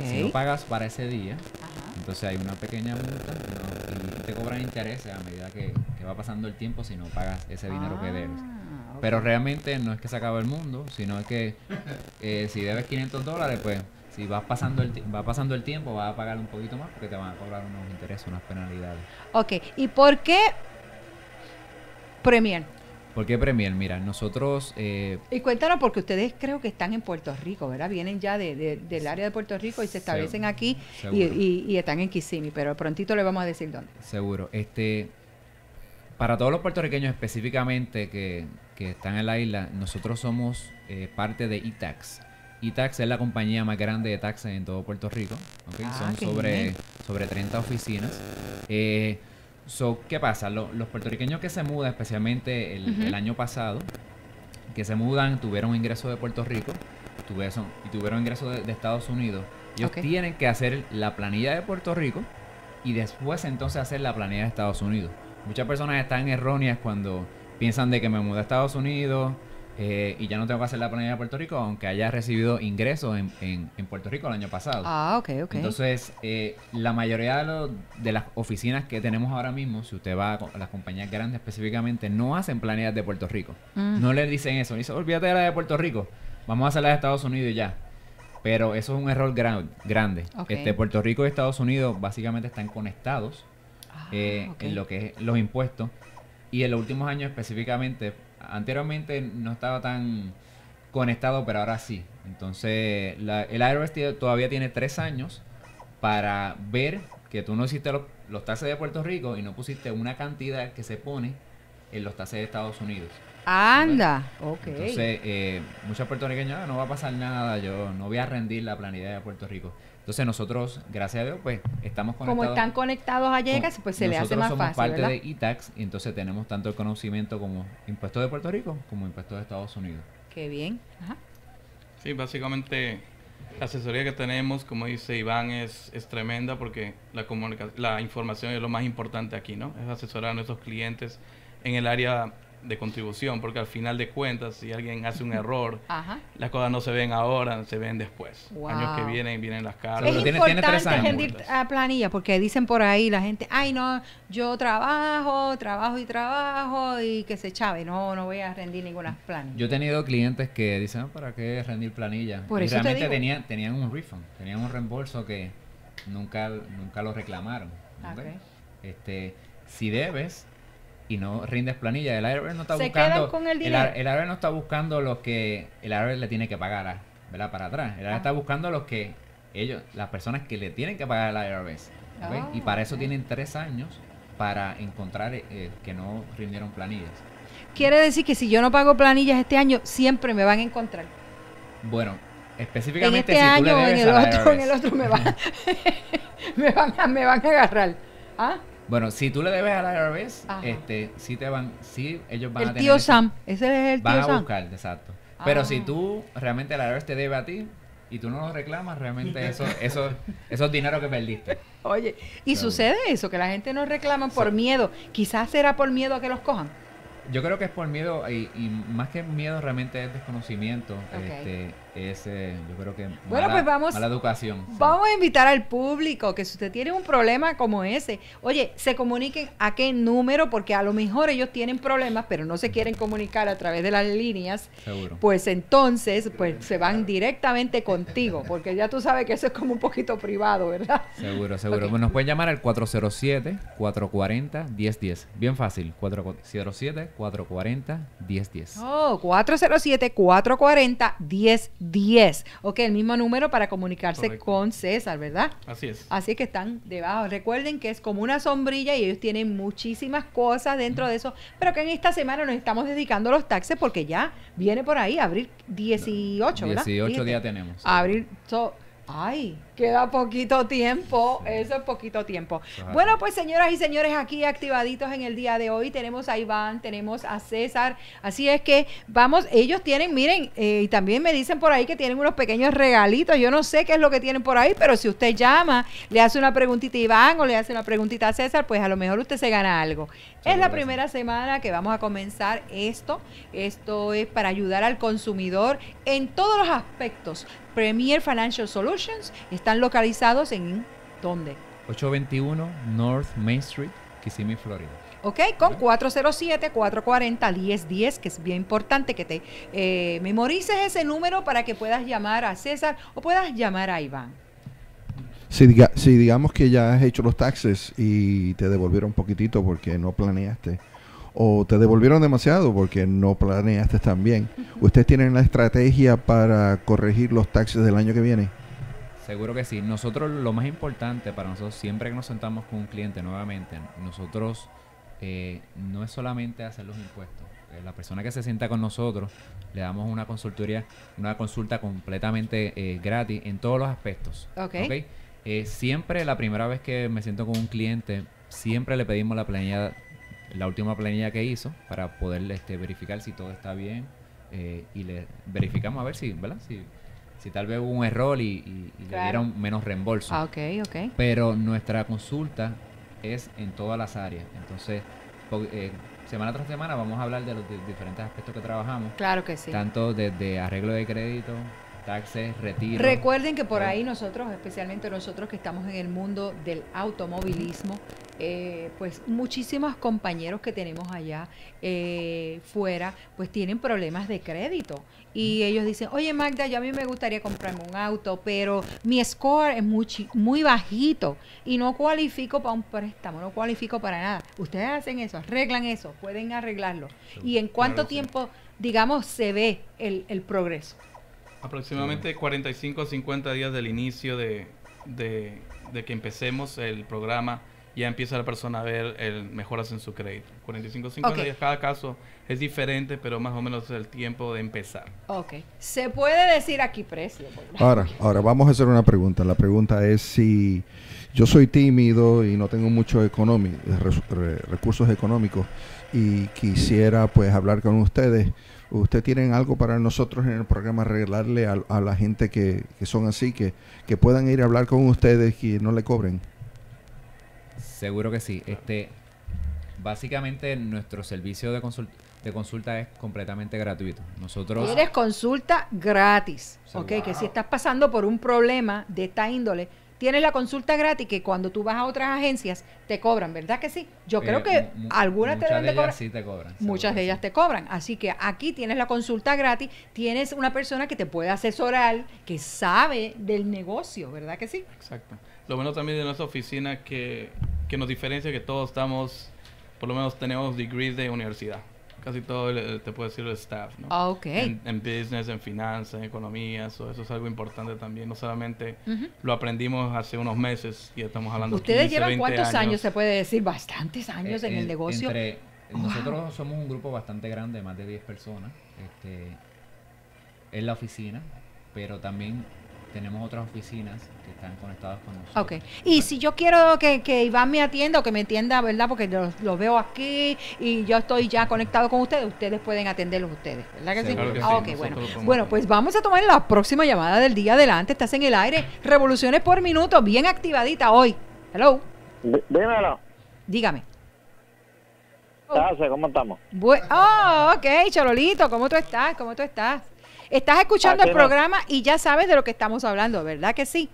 Si no pagas para ese día, entonces hay una pequeña multa y te cobran intereses a medida que va pasando el tiempo si no pagas ese dinero que debes. Pero realmente no es que se acabe el mundo, sino es que si debes $500, pues si vas pasando el tiempo, vas a pagar un poquito más porque te van a cobrar unos intereses, unas penalidades. Ok, ¿y por qué Premier. ¿Por qué Premier? Mira, nosotros... Y cuéntanos, porque ustedes creo que están en Puerto Rico, ¿verdad? Vienen ya del área de Puerto Rico y se establecen aquí y están en Kissimmee, pero prontito le vamos a decir dónde. Seguro. Para todos los puertorriqueños específicamente que están en la isla, nosotros somos parte de ITAX. ITAX es la compañía más grande de taxis en todo Puerto Rico. ¿Okay? Son sobre 30 oficinas. ¿Qué pasa? Los puertorriqueños que se mudan, especialmente el año pasado, que se mudan, tuvieron ingreso de Puerto Rico y tuvieron ingreso de Estados Unidos. Ellos tienen que hacer la planilla de Puerto Rico y después entonces hacer la planilla de Estados Unidos. Muchas personas están erróneas cuando piensan de que me mudé a Estados Unidos y ya no tengo que hacer la planilla de Puerto Rico, aunque haya recibido ingresos en Puerto Rico el año pasado. Ah, ok, ok. Entonces, la mayoría de las oficinas que tenemos ahora mismo, si usted va a las compañías grandes específicamente, no hacen planillas de Puerto Rico. No les dicen eso. Dicen, olvídate de la de Puerto Rico, vamos a hacer la de Estados Unidos y ya. Pero eso es un error grande. Okay. Puerto Rico y Estados Unidos básicamente están conectados en lo que es los impuestos. Y en los últimos años específicamente... Anteriormente no estaba tan conectado, pero ahora sí. Entonces, el IRS todavía tiene 3 años para ver que tú no hiciste los taxes de Puerto Rico y no pusiste una cantidad que se pone en los taxes de Estados Unidos. ¡Anda! ¿Vale? Ok. Entonces, muchos puertorriqueños, no va a pasar nada, yo no voy a rendir la planilla de Puerto Rico. Entonces nosotros, gracias a Dios, pues estamos conectados. Como están conectados a llegas, pues se le hace más fácil, ¿verdad? Nosotros somos parte de ITAX y entonces tenemos tanto el conocimiento como impuestos de Puerto Rico como impuestos de Estados Unidos. ¡Qué bien! Ajá. Sí, básicamente la asesoría que tenemos, como dice Iván, es tremenda porque la información es lo más importante aquí, ¿no? Es asesorar a nuestros clientes en el área de contribución, porque al final de cuentas, si alguien hace un error, las cosas no se ven ahora, se ven después. Wow. Años que vienen las cargas. Es importante 3 años. Rendir a planilla, porque dicen por ahí la gente, ay no, yo trabajo y que se chave, no voy a rendir ninguna planilla. Yo he tenido clientes que dicen, ¿para qué rendir planilla? Por eso realmente tenían un refund, tenían un reembolso que nunca lo reclamaron. Okay. Si debes y no rindes planilla, el IRS no está buscando con el dinero. El IRS no está buscando los que el IRS le tiene que pagar, ¿verdad? Para atrás. El IRS está buscando los que las personas que le tienen que pagar al IRS. ¿Okay? Y para eso tienen 3 años para encontrar que no rindieron planillas. Quiere decir que si yo no pago planillas este año, siempre me van a encontrar. Bueno, específicamente en este año o en el otro me van a agarrar. ¿Ah? Bueno, si tú le debes al IRS, ellos van a tener... El tío Sam, ese es el tío Sam. Van a buscar, exacto. Pero si tú, realmente el IRS te debe a ti y tú no lo reclamas, realmente esos dineros que perdiste. Oye, ¿y sucede eso? Que la gente no reclama por miedo. Quizás será por miedo a que los cojan. Yo creo que es por miedo y más que miedo realmente es desconocimiento. Yo creo que mala educación. Vamos a invitar al público que si usted tiene un problema como ese, oye, se comuniquen a qué número, porque a lo mejor ellos tienen problemas, pero no se quieren comunicar a través de las líneas. Seguro. Pues entonces, se van directamente contigo, porque ya tú sabes que eso es como un poquito privado, ¿verdad? Seguro. Bueno, nos pueden llamar al 407-440-1010. Bien fácil, 407-440-1010. Oh, 407-440-1010. Ok, el mismo número para comunicarse con César, ¿verdad? Así es. Así que están debajo. Recuerden que es como una sombrilla y ellos tienen muchísimas cosas dentro de eso, pero que en esta semana nos estamos dedicando a los taxes porque ya viene por ahí abril 18, ¿verdad? 18 días tenemos. Abril... ¡Ay! Queda poquito tiempo. Eso es poquito tiempo. Bueno, pues señoras y señores, aquí activaditos en el día de hoy. Tenemos a Iván, tenemos a César. Así es que vamos, ellos tienen, miren, y también me dicen por ahí que tienen unos pequeños regalitos. Yo no sé qué es lo que tienen por ahí, pero si usted llama, le hace una preguntita a Iván o le hace una preguntita a César, pues a lo mejor usted se gana algo. Es la primera semana que vamos a comenzar esto. Esto es para ayudar al consumidor en todos los aspectos. Premier Financial Solutions están localizados en ¿dónde? 821 North Main Street, Kissimmee, Florida. Ok, con 407-440-1010, que es bien importante que te memorices ese número para que puedas llamar a César o puedas llamar a Iván. Si digamos que ya has hecho los taxes y te devolvieron un poquitito porque no planeaste, o te devolvieron demasiado porque no planeaste tan bien. ¿Ustedes tienen la estrategia para corregir los taxes del año que viene? Seguro que sí. Nosotros, lo más importante para nosotros, siempre que nos sentamos con un cliente nuevamente, nosotros no es solamente hacer los impuestos. La persona que se sienta con nosotros, le damos una consultoría, una consulta completamente gratis en todos los aspectos. Okay. Okay? Siempre, la primera vez que me siento con un cliente, siempre le pedimos la planilla, la última planilla que hizo, para poder verificar si todo está bien, y le verificamos a ver si, ¿verdad? Si tal vez hubo un error y claro, le dieron menos reembolso. Ah, okay, okay. Pero nuestra consulta es en todas las áreas. Entonces, semana tras semana vamos a hablar de los diferentes aspectos que trabajamos. Claro que sí. Tanto desde arreglo de crédito, taxes, retiro. Recuerden que por ahí nosotros, especialmente nosotros que estamos en el mundo del automovilismo, pues muchísimos compañeros que tenemos allá fuera, pues tienen problemas de crédito. Y ellos dicen, oye Magda, yo a mí me gustaría comprarme un auto, pero mi score es muy bajito y no cualifico para un préstamo, no cualifico para nada. Ustedes hacen eso, arreglan eso, pueden arreglarlo. Sí, ¿y en cuánto tiempo, digamos, se ve el progreso? Aproximadamente 45 o 50 días del inicio de que empecemos el programa, ya empieza la persona a ver mejoras en su crédito. 45 o 50 días, cada caso es diferente, pero más o menos es el tiempo de empezar. Ok. ¿Se puede decir aquí precio? Ahora vamos a hacer una pregunta. La pregunta es si yo soy tímido y no tengo muchos recursos económicos y quisiera pues hablar con ustedes. ¿Ustedes tienen algo para nosotros en el programa, arreglarle a la gente que son así, que puedan ir a hablar con ustedes y no le cobren? Seguro que sí. Básicamente nuestro servicio de consulta es completamente gratuito. Nosotros tienes consulta gratis. O sea, que si estás pasando por un problema de esta índole, tienes la consulta gratis, que cuando tú vas a otras agencias te cobran, ¿verdad que sí? Yo creo que algunas te deben de cobrar. Sí te cobran. Muchas de ellas sí te cobran. Así que aquí tienes la consulta gratis, tienes una persona que te puede asesorar, que sabe del negocio, ¿verdad que sí? Exacto. Lo bueno también de nuestra oficina que nos diferencia que todos estamos, por lo menos tenemos degrees de universidad. Casi todo te puede decir el staff, ¿no? Ah, ok. En business, en finanzas, en economía, eso es algo importante también. No solamente lo aprendimos hace unos meses y estamos hablando de 15, 20 años. ¿Ustedes llevan cuántos años? Se puede decir bastantes años en el negocio. Nosotros somos un grupo bastante grande, más de 10 personas, en la oficina, pero también tenemos otras oficinas que están conectadas con nosotros. Ok. Y si yo quiero que Iván me atienda o que me entienda, ¿verdad? Porque lo veo aquí y yo estoy ya conectado con ustedes. Ustedes pueden atenderlos ustedes, ¿verdad que sí? Claro que sí. Ok, bueno. Bueno, pues vamos a tomar la próxima llamada del día adelante. Estás en el aire. Revoluciones por minuto. Bien activadita hoy. Hello. Dímelo. Dígame. ¿Cómo estamos? Ok, Chololito. ¿Cómo tú estás? ¿Cómo tú estás? Estás escuchando el programa y ya sabes de lo que estamos hablando, ¿verdad que sí?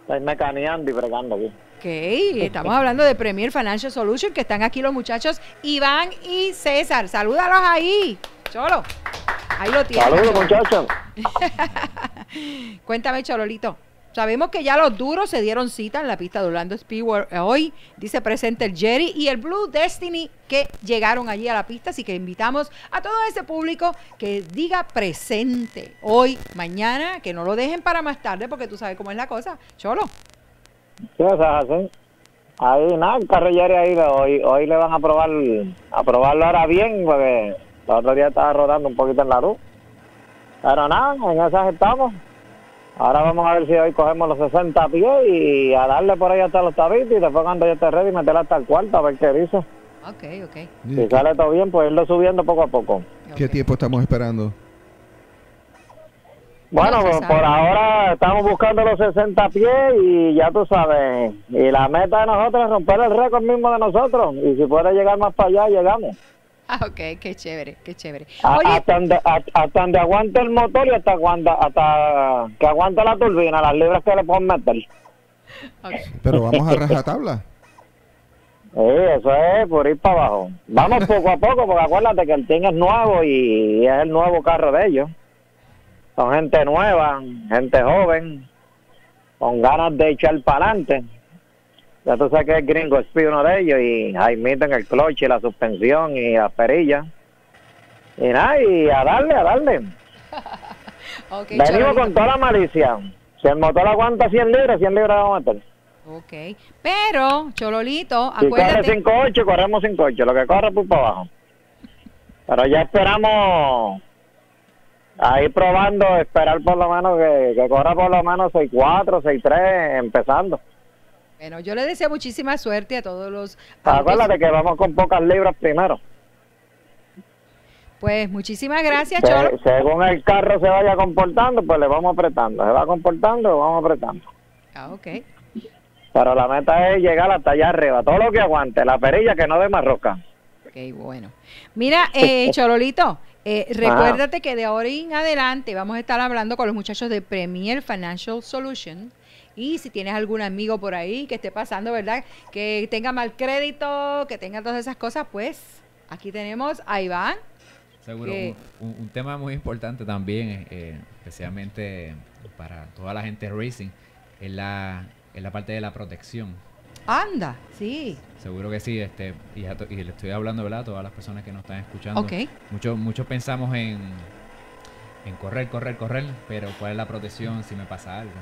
Estoy mecaneando y fregando aquí. Ok, estamos hablando de Premier Financial Solutions, que están aquí los muchachos Iván y César. Salúdalos ahí, Cholo. Ahí lo tienes. Saludos, muchachos. Cuéntame, Chololito. Sabemos que ya los duros se dieron cita en la pista de Orlando Speed World hoy. Dice presente el Jerry y el Blue Destiny que llegaron allí a la pista. Así que invitamos a todo ese público que diga presente hoy, mañana, que no lo dejen para más tarde porque tú sabes cómo es la cosa. Cholo. Sí, o sea, sí. Ahí nada, el carro Jerry ahí hoy le van a probarlo ahora bien porque el otro día estaba rodando un poquito en la luz. Pero nada, en esas estamos. Ahora vamos a ver si hoy cogemos los 60 pies y a darle por ahí hasta los tabitos y después cuando ya esté ready meterla hasta el cuarto a ver qué dice. Ok, ok. Si sale todo bien, pues irlo subiendo poco a poco. ¿Qué tiempo estamos esperando? Bueno, pues, por ahora estamos buscando los 60 pies y ya tú sabes. Y la meta de nosotros es romper el récord mismo de nosotros. Y si puede llegar más para allá, llegamos. Ah, ok, qué chévere, qué chévere. Oye, hasta donde aguanta el motor y hasta que aguanta la turbina, las libras que le pueden meter. Okay. Pero vamos a rajatabla. Sí, eso es por ir para abajo. Vamos poco a poco, porque acuérdate que el TIN es nuevo y es el nuevo carro de ellos. Son gente nueva, gente joven, con ganas de echar para adelante. Ya tú sabes que es Gringo Speed uno de ellos, y Jaimito en el cloche, la suspensión y las perillas. Y nada, y a darle, a darle. Okay, venimos Chavito con toda la malicia. Si el motor aguanta 100 libras vamos a meter. Ok, pero Chololito, acuérdate. Si corre 5.8, corremos 5.8, lo que corre pues para abajo. Pero ya esperamos ahí probando, esperar por lo menos que corra por lo menos 6.4, 6.3, empezando. Bueno, yo le deseo muchísima suerte a todos los... Acuérdate que vamos con pocas libras primero. Pues muchísimas gracias, Cholo. Según el carro se vaya comportando, pues le vamos apretando. Se va comportando, le vamos apretando. Ah, ok. Pero la meta es llegar hasta allá arriba. Todo lo que aguante, la perilla que no dé más roca. Ok, bueno. Mira, Chololito, recuérdate que de ahora en adelante vamos a estar hablando con los muchachos de Premier Financial Solutions. Y si tienes algún amigo por ahí que esté pasando, ¿verdad?, que tenga mal crédito, que tenga todas esas cosas, pues aquí tenemos a Iván. Seguro, un tema muy importante también, especialmente para toda la gente racing, es la parte de la protección. Anda, sí. Seguro que sí, y le estoy hablando, ¿verdad?, a todas las personas que nos están escuchando. Okay. Muchos pensamos en correr, pero ¿cuál es la protección si me pasa algo?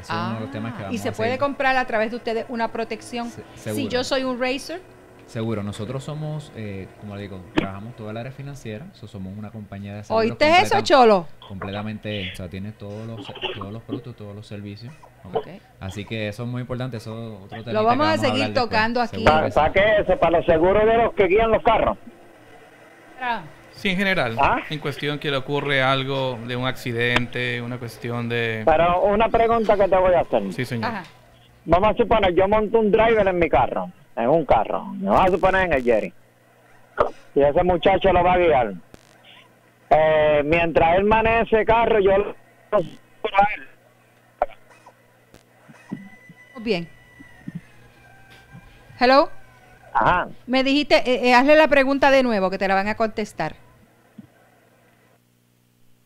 Eso es uno de los temas que vamos a puede comprar a través de ustedes una protección. Si yo soy un racer. Seguro, nosotros somos, como le digo, trabajamos toda el área financiera, somos una compañía de seguros. ¿Oíste eso, Cholo? Completamente, o sea, tiene todos los productos, todos los servicios. Okay. Así que eso es muy importante, eso otro tema. Lo vamos a seguir tocando después, aquí. ¿Para qué eso? ¿Para los seguros de los que guían los carros? Sí, en general. ¿Ah? En cuestión que le ocurre algo de un accidente, una cuestión de... Pero una pregunta que te voy a hacer. Sí, señor. Ajá. Vamos a suponer, yo monto un driver en mi carro, en un carro. Vamos a suponer en el Jerry. Y ese muchacho lo va a guiar. Mientras él maneja ese carro, yo lo... Bien. Hello. Ajá. Me dijiste, hazle la pregunta de nuevo, que te la van a contestar.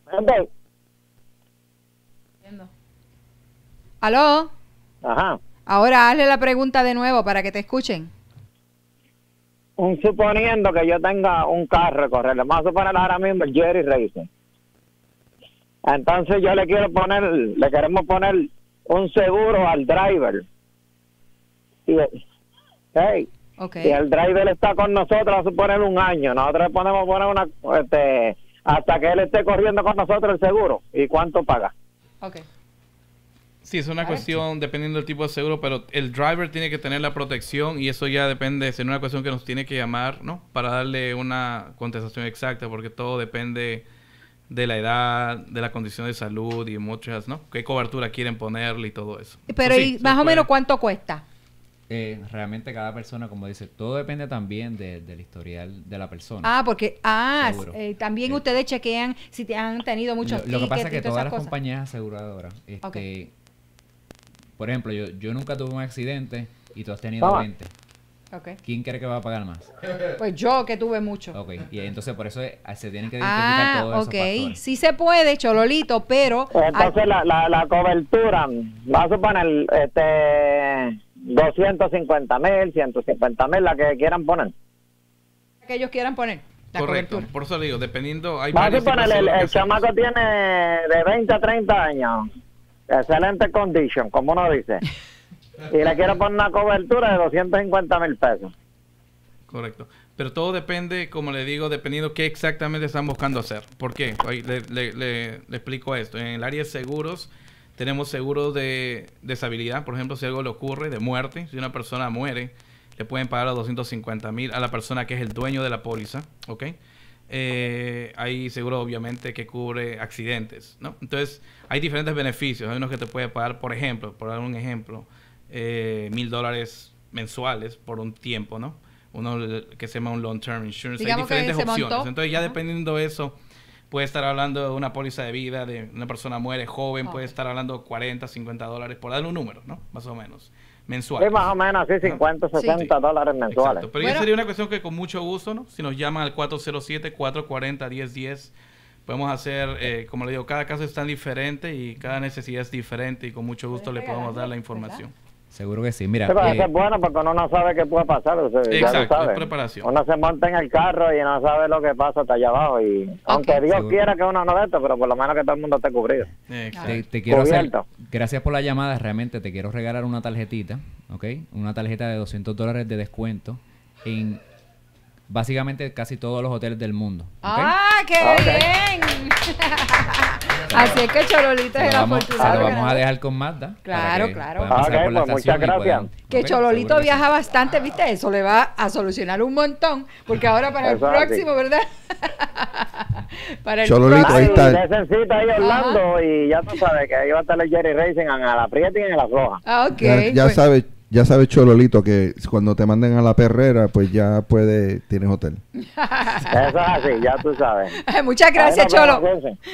¿Dónde? ¿Aló? Ajá. Ahora hazle la pregunta de nuevo para que te escuchen. Suponiendo que yo tenga un carro de correr, vamos a suponer ahora mismo el Jerry Racing. Entonces yo le queremos poner un seguro al driver. Y, hey. Okay. Si el driver está con nosotros, va a suponer un año. Nosotros le podemos poner una, hasta que él esté corriendo con nosotros el seguro. ¿Y cuánto paga? Okay. Sí, es una cuestión, dependiendo del tipo de seguro, pero el driver tiene que tener la protección y eso ya depende, es una cuestión que nos tiene que llamar, ¿no?, para darle una contestación exacta, porque todo depende de la edad, de la condición de salud y muchas, ¿no?, qué cobertura quieren ponerle y todo eso. Pero sí, ¿y más o menos cuánto cuesta? Realmente cada persona, como dice, todo depende también del historial de la persona. Porque también ustedes chequean si te han tenido muchos tickets. Lo que pasa es que todas las compañías aseguradoras, por ejemplo, yo nunca tuve un accidente y tú has tenido 20. Okay. ¿Quién cree que va a pagar más? Pues yo, que tuve mucho. Okay. Y entonces por eso se tienen que identificar todos esos factores. Sí se puede, Chololito, pero entonces la cobertura, vas a poner 250,000, 150,000, la que quieran poner. La que ellos quieran poner. Correcto. Cobertura. Por eso le digo, dependiendo... Vamos a poner, el chamaco tiene de 20 a 30 años. Excelente condition, como uno dice. Y le quiero poner una cobertura de 250,000 pesos. Correcto. Pero todo depende, como le digo, dependiendo qué exactamente están buscando hacer. ¿Por qué? Le explico esto. En el área de seguros... Tenemos seguros de deshabilidad, por ejemplo, si algo le ocurre, de muerte. Si una persona muere, le pueden pagar los 250,000 a la persona que es el dueño de la póliza, ¿ok? Hay seguro, obviamente, que cubre accidentes, ¿no? Entonces, hay diferentes beneficios. Hay unos que te puede pagar, por ejemplo, por dar un ejemplo, $1,000 mensuales por un tiempo, ¿no? Uno que se llama un long term insurance. Digamos, hay diferentes opciones. Entonces, ya dependiendo de eso... Puede estar hablando de una póliza de vida, de una persona muere joven, puede estar hablando de $40, $50, por darle un número, ¿no? Más o menos, mensual. Sí, más o menos, sí, 50, ¿no? 60 dólares mensuales. Exacto. Pero ya sería una cuestión que con mucho gusto, ¿no? Si nos llaman al 407-440-1010, podemos hacer, como le digo, cada caso es tan diferente y cada necesidad es diferente y con mucho gusto le podemos dar la información. ¿Verdad? Seguro que sí. Mira, sí, pero eso es bueno porque uno no sabe qué puede pasar. O sea, exacto, es preparación. Uno se monta en el carro y no sabe lo que pasa hasta allá abajo. Y okay, aunque Dios seguro quiera que uno no de esto, pero por lo menos que todo el mundo esté cubrido. Te quiero hacer, gracias por la llamada. Realmente te quiero regalar una tarjetita, ¿ok? Una tarjeta de $200 de descuento en básicamente casi todos los hoteles del mundo. ¿Okay? ¡Ah, qué bien! Así es que Chololita es el afortunado. Se lo vamos a dejar con Magda. Claro, claro. Okay, pues muchas gracias. Puedan, que okay, Chololito viaja bastante, ¿viste? Eso le va a solucionar un montón. Porque ahora para el próximo, ¿verdad? Para el Chololito, próximo. Ahí está. Necesita ahí Orlando y ya tú sabes que ahí va a estar el Jerry Racing en la prieta y en la roja. Ah, ok. Ya sabes. Ya sabes, Chololito, que cuando te manden a la perrera, pues ya tienes hotel. Eso es así, ya tú sabes. Muchas gracias, Cholo.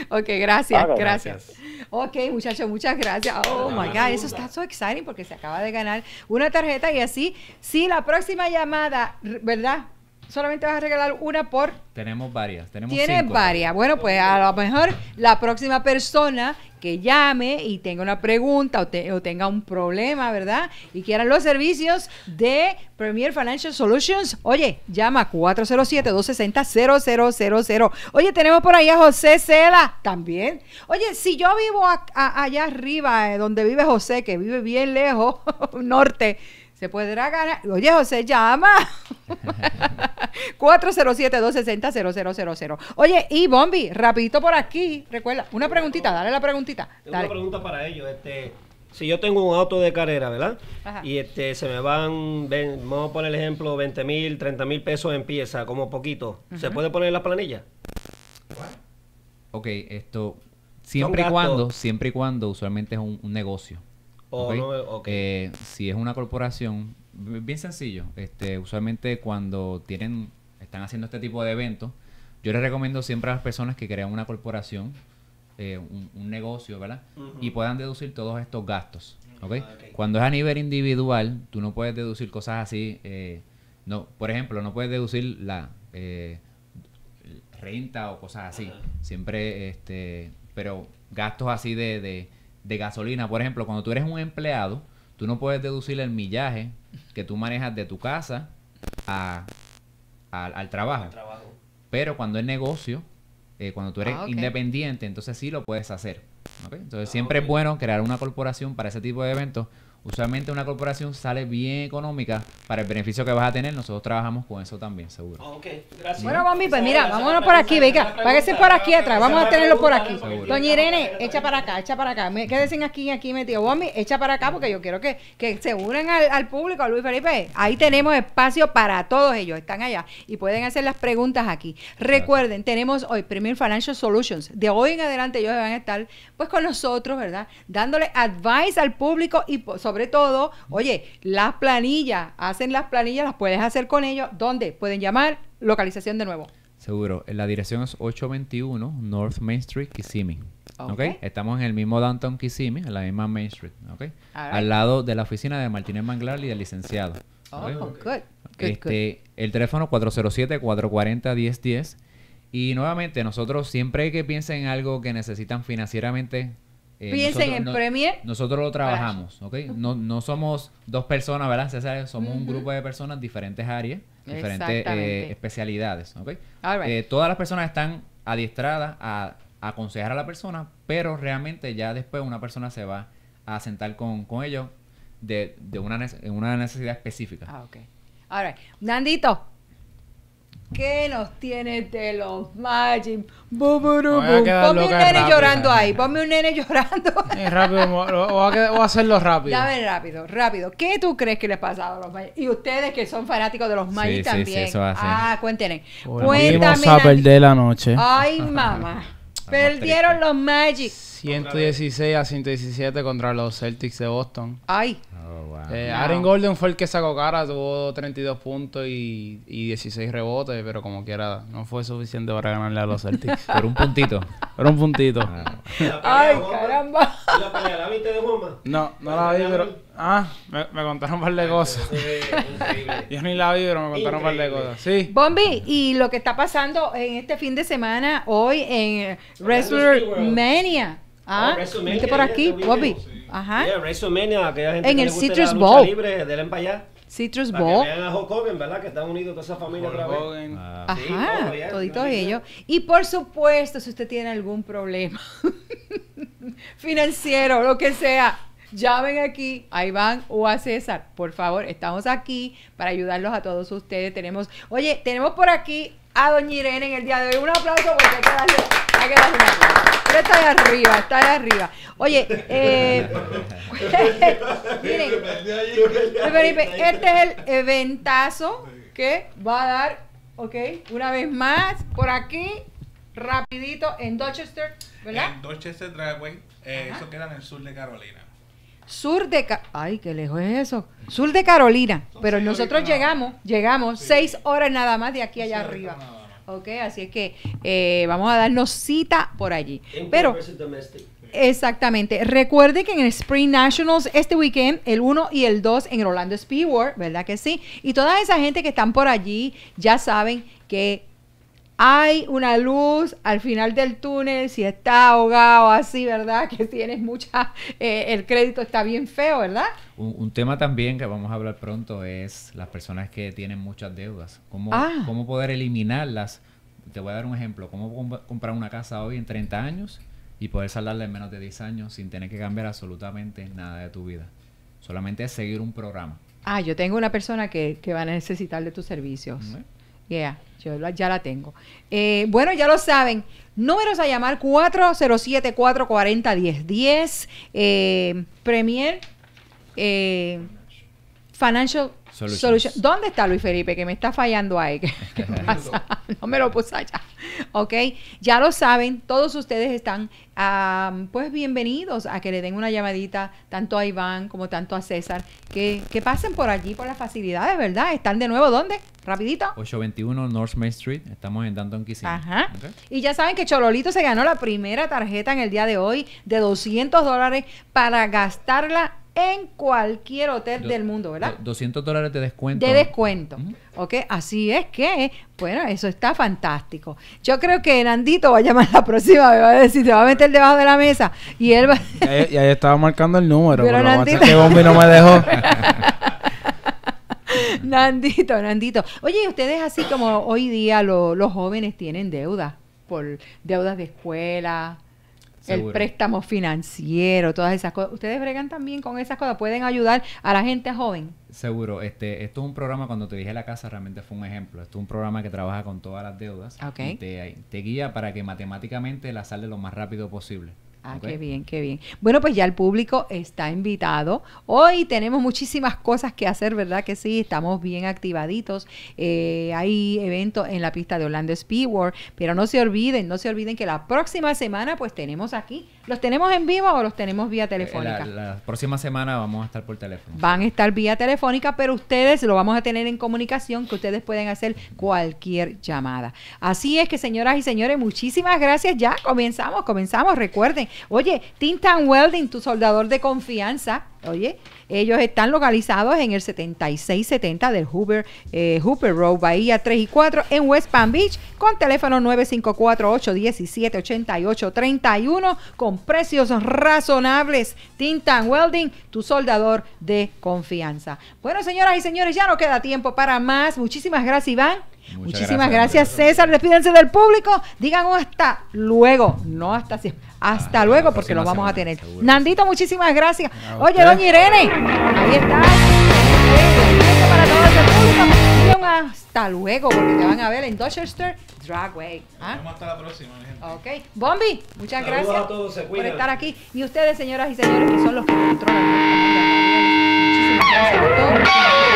Ok, gracias, gracias. Ok, muchachos, muchas gracias. Oh, my God, eso está so exciting porque se acaba de ganar una tarjeta y así, sí, la próxima llamada, ¿verdad? Solamente vas a regalar una por... Tenemos varias, tenemos 5. Tienes varias. Bueno, pues a lo mejor la próxima persona que llame y tenga una pregunta o tenga un problema, ¿verdad? Y quieran los servicios de Premier Financial Solutions, oye, llama 407-260-0000. Oye, tenemos por ahí a José Cela también. Oye, si yo vivo allá arriba, donde vive José, que vive bien lejos, norte, se podrá ganar. Oye, José, llama. 407-260-0000. Oye, y Bomby, rapidito por aquí. Recuerda, una preguntita, dale la preguntita. Tengo una pregunta para ellos. Si yo tengo un auto de carrera, ¿verdad? Ajá. Y se me van, vamos a poner el ejemplo, 20,000, 30,000 pesos en pieza, como poquito. ¿Se puede poner en la planilla? Ok, esto, siempre y cuando usualmente es un negocio. Okay. Oh, no, okay. Si es una corporación, bien sencillo, usualmente cuando están haciendo este tipo de eventos, yo les recomiendo siempre a las personas que crean una corporación, un negocio, ¿verdad? Y puedan deducir todos estos gastos, ¿okay? Cuando es a nivel individual, tú no puedes deducir cosas así, no, por ejemplo, no puedes deducir la renta o cosas así, siempre, pero gastos así de gasolina, por ejemplo, cuando tú eres un empleado, tú no puedes deducir el millaje que tú manejas de tu casa al trabajo. Pero cuando es negocio, cuando tú eres independiente, entonces sí lo puedes hacer. ¿Okay? Entonces siempre es bueno crear una corporación para ese tipo de eventos. Usualmente una corporación sale bien económica para el beneficio que vas a tener. Nosotros trabajamos con eso también, seguro. Okay, gracias. Bueno, Bomby, pues mira, vámonos por aquí, venga. Páguese por aquí atrás, vamos a tenerlo por aquí. Doña Irene, echa para acá, echa para acá. Quédense aquí metido. Bomby, echa para acá porque yo quiero que se unan al público, a Luis Felipe. Ahí tenemos espacio para todos ellos. Están allá y pueden hacer las preguntas aquí. Recuerden, tenemos hoy Premier Financial Solutions. De hoy en adelante ellos van a estar pues con nosotros, ¿verdad? Dándole advice al público y sobre todo, oye, las planillas, las puedes hacer con ellos. ¿Dónde? Pueden llamar, localización de nuevo. Seguro, la dirección es 821 North Main Street, Kissimmee. Okay. Estamos en el mismo downtown Kissimmee, en la misma Main Street, al lado de la oficina de Martínez Manglar y del licenciado. El teléfono 407-440-1010. Y nuevamente, nosotros siempre que piensen en algo que necesitan financieramente, piensen en Premier. Nosotros lo trabajamos, ¿ok? No somos dos personas, ¿verdad? César, somos un grupo de personas, diferentes áreas, diferentes especialidades, ¿ok? Todas las personas están adiestradas a aconsejar a la persona, pero realmente ya después una persona se va a sentar con ellos de una necesidad específica. Ah, ok. Ahora, Nandito, ¿qué nos tienes de los Magic? Ponme un nene rápido, llorando ahí. Ponme un nene llorando. Rápido, voy a hacerlo rápido. Dame rápido, rápido. ¿Qué tú crees que les pasa a los Magic? Y ustedes que son fanáticos de los Magic también. Sí, eso va a ser. Cuéntenme. Vamos a perder la noche. Ay, mamá. Perdieron los Magic. 116-117 contra los Celtics de Boston. Ay. Aaron Gordon fue el que sacó cara, tuvo 32 puntos y 16 rebotes, pero como quiera, no fue suficiente para ganarle a los Celtics. Por un puntito. Por un puntito. Ay, caramba. ¿La viste de Bomba? No, no la vi, pero... me contaron un par de cosas. Yo ni la vi, pero me contaron un par de cosas. Sí. Bomby, y lo que está pasando en este fin de semana, hoy en WrestleMania. ¿Viste por aquí, Bomby? Ajá. Yeah, WrestleMania, aquella gente en que el Citrus Bowl. Libre, denle para allá. Citrus Bowl. Que vean a Hulk Hogan, ¿verdad? Que están unidos toda esa familia otra vez. Ah, sí, ajá, toditos ellos. Y por supuesto, si usted tiene algún problema financiero, lo que sea, llamen aquí a Iván o a César. Por favor, estamos aquí para ayudarlos a todos ustedes. Tenemos, oye, tenemos por aquí a Doña Irene en el día de hoy. Un aplauso porque hay que darle un aplauso. Pero está de arriba, está de arriba. Oye, miren, este es el eventazo que va a dar, ok, una vez más, por aquí, rapidito, en Dorchester, ¿verdad? En Dorchester Dragway, eso queda en el sur de Carolina. Sur de ay, qué lejos es eso. Sur de Carolina. Son pero nosotros llegamos sí. 6 horas nada más de aquí allá sí, arriba. Ok, así es que vamos a darnos cita por allí. Pero exactamente. Recuerde que en el Spring Nationals este weekend, el 1 y el 2 en el Orlando Speed World, ¿verdad que sí? Y toda esa gente que están por allí ya saben que hay una luz al final del túnel, si está ahogado así, ¿verdad? Que tienes mucha... el crédito está bien feo, ¿verdad? Un tema también que vamos a hablar pronto es las personas que tienen muchas deudas. ¿Cómo poder eliminarlas? Te voy a dar un ejemplo. ¿Cómo comprar una casa hoy en 30 años y poder saldarla en menos de 10 años sin tener que cambiar absolutamente nada de tu vida? Solamente es seguir un programa. Ah, yo tengo una persona que va a necesitar de tus servicios. ¿Sí? Yeah. Yo ya la tengo. Bueno, ya lo saben. Números a llamar: 407-440-1010. Premier Financial Solutions. ¿Dónde está Luis Felipe? Que me está fallando ahí. ¿Qué pasa? No me lo puse allá. Ok, ya lo saben. Todos ustedes están pues bienvenidos a que le den una llamadita tanto a Iván como tanto a César. Que pasen por allí, por las facilidades, ¿verdad? Están de nuevo, ¿dónde? Rapidito. 821 North Main Street. Estamos en Downtown Kissimmee. Ajá. Okay. Y ya saben que Chololito se ganó la primera tarjeta en el día de hoy de $200 para gastarla en cualquier hotel del mundo, ¿verdad? $200 de descuento. De descuento. Ok, así es que, bueno, eso está fantástico. Yo creo que Nandito va a llamar la próxima, me va a decir, se va a meter debajo de la mesa y él va... Ya estaba marcando el número, pero Nandito... que Bomby no me dejó. Nandito. Oye, ustedes así como hoy día los jóvenes tienen deudas, por deudas de escuela... Seguro. El préstamo financiero, todas esas cosas. ¿Ustedes bregan también con esas cosas? ¿Pueden ayudar a la gente joven? Seguro. Esto es un programa, cuando te dije la casa, realmente fue un ejemplo. Esto es un programa que trabaja con todas las deudas. Okay. Y te guía para que matemáticamente la salde lo más rápido posible. Ah, okay. Qué bien, qué bien. Bueno, pues ya el público está invitado. Hoy tenemos muchísimas cosas que hacer, ¿verdad que sí? Estamos bien activaditos. Hay eventos en la pista de Orlando Speed World, pero no se olviden que la próxima semana pues tenemos aquí. ¿Los tenemos en vivo o los tenemos vía telefónica? La próxima semana vamos a estar por teléfono. Van a estar vía telefónica, pero ustedes lo vamos a tener en comunicación, que ustedes pueden hacer cualquier llamada. Así es que, señoras y señores, muchísimas gracias. Ya comenzamos. Recuerden, oye, TINTAN Welding, tu soldador de confianza. Oye, ellos están localizados en el 7670 del Hooper Road, Bahía 3 y 4 en West Palm Beach, con teléfono 954-817-8831, con precios razonables. TINTAN Welding, tu soldador de confianza. Bueno, señoras y señores, ya no queda tiempo para más. Muchísimas gracias, Iván. Muchísimas gracias, César. Despídense del público. Digan hasta luego. No hasta siempre. Hasta luego, porque lo vamos a tener. Seguro. Nandito, muchísimas gracias. Oye, doña Irene. Ahí está. Para todos el público. Hasta luego, porque te van a ver en Dorchester Dragway. ¿Ah? Nos vemos hasta la próxima, gente. Ok. Bomby, muchas gracias a todos, por estar aquí. Y ustedes, señoras y señores, que son los que controlan. Muchísimas gracias a todos.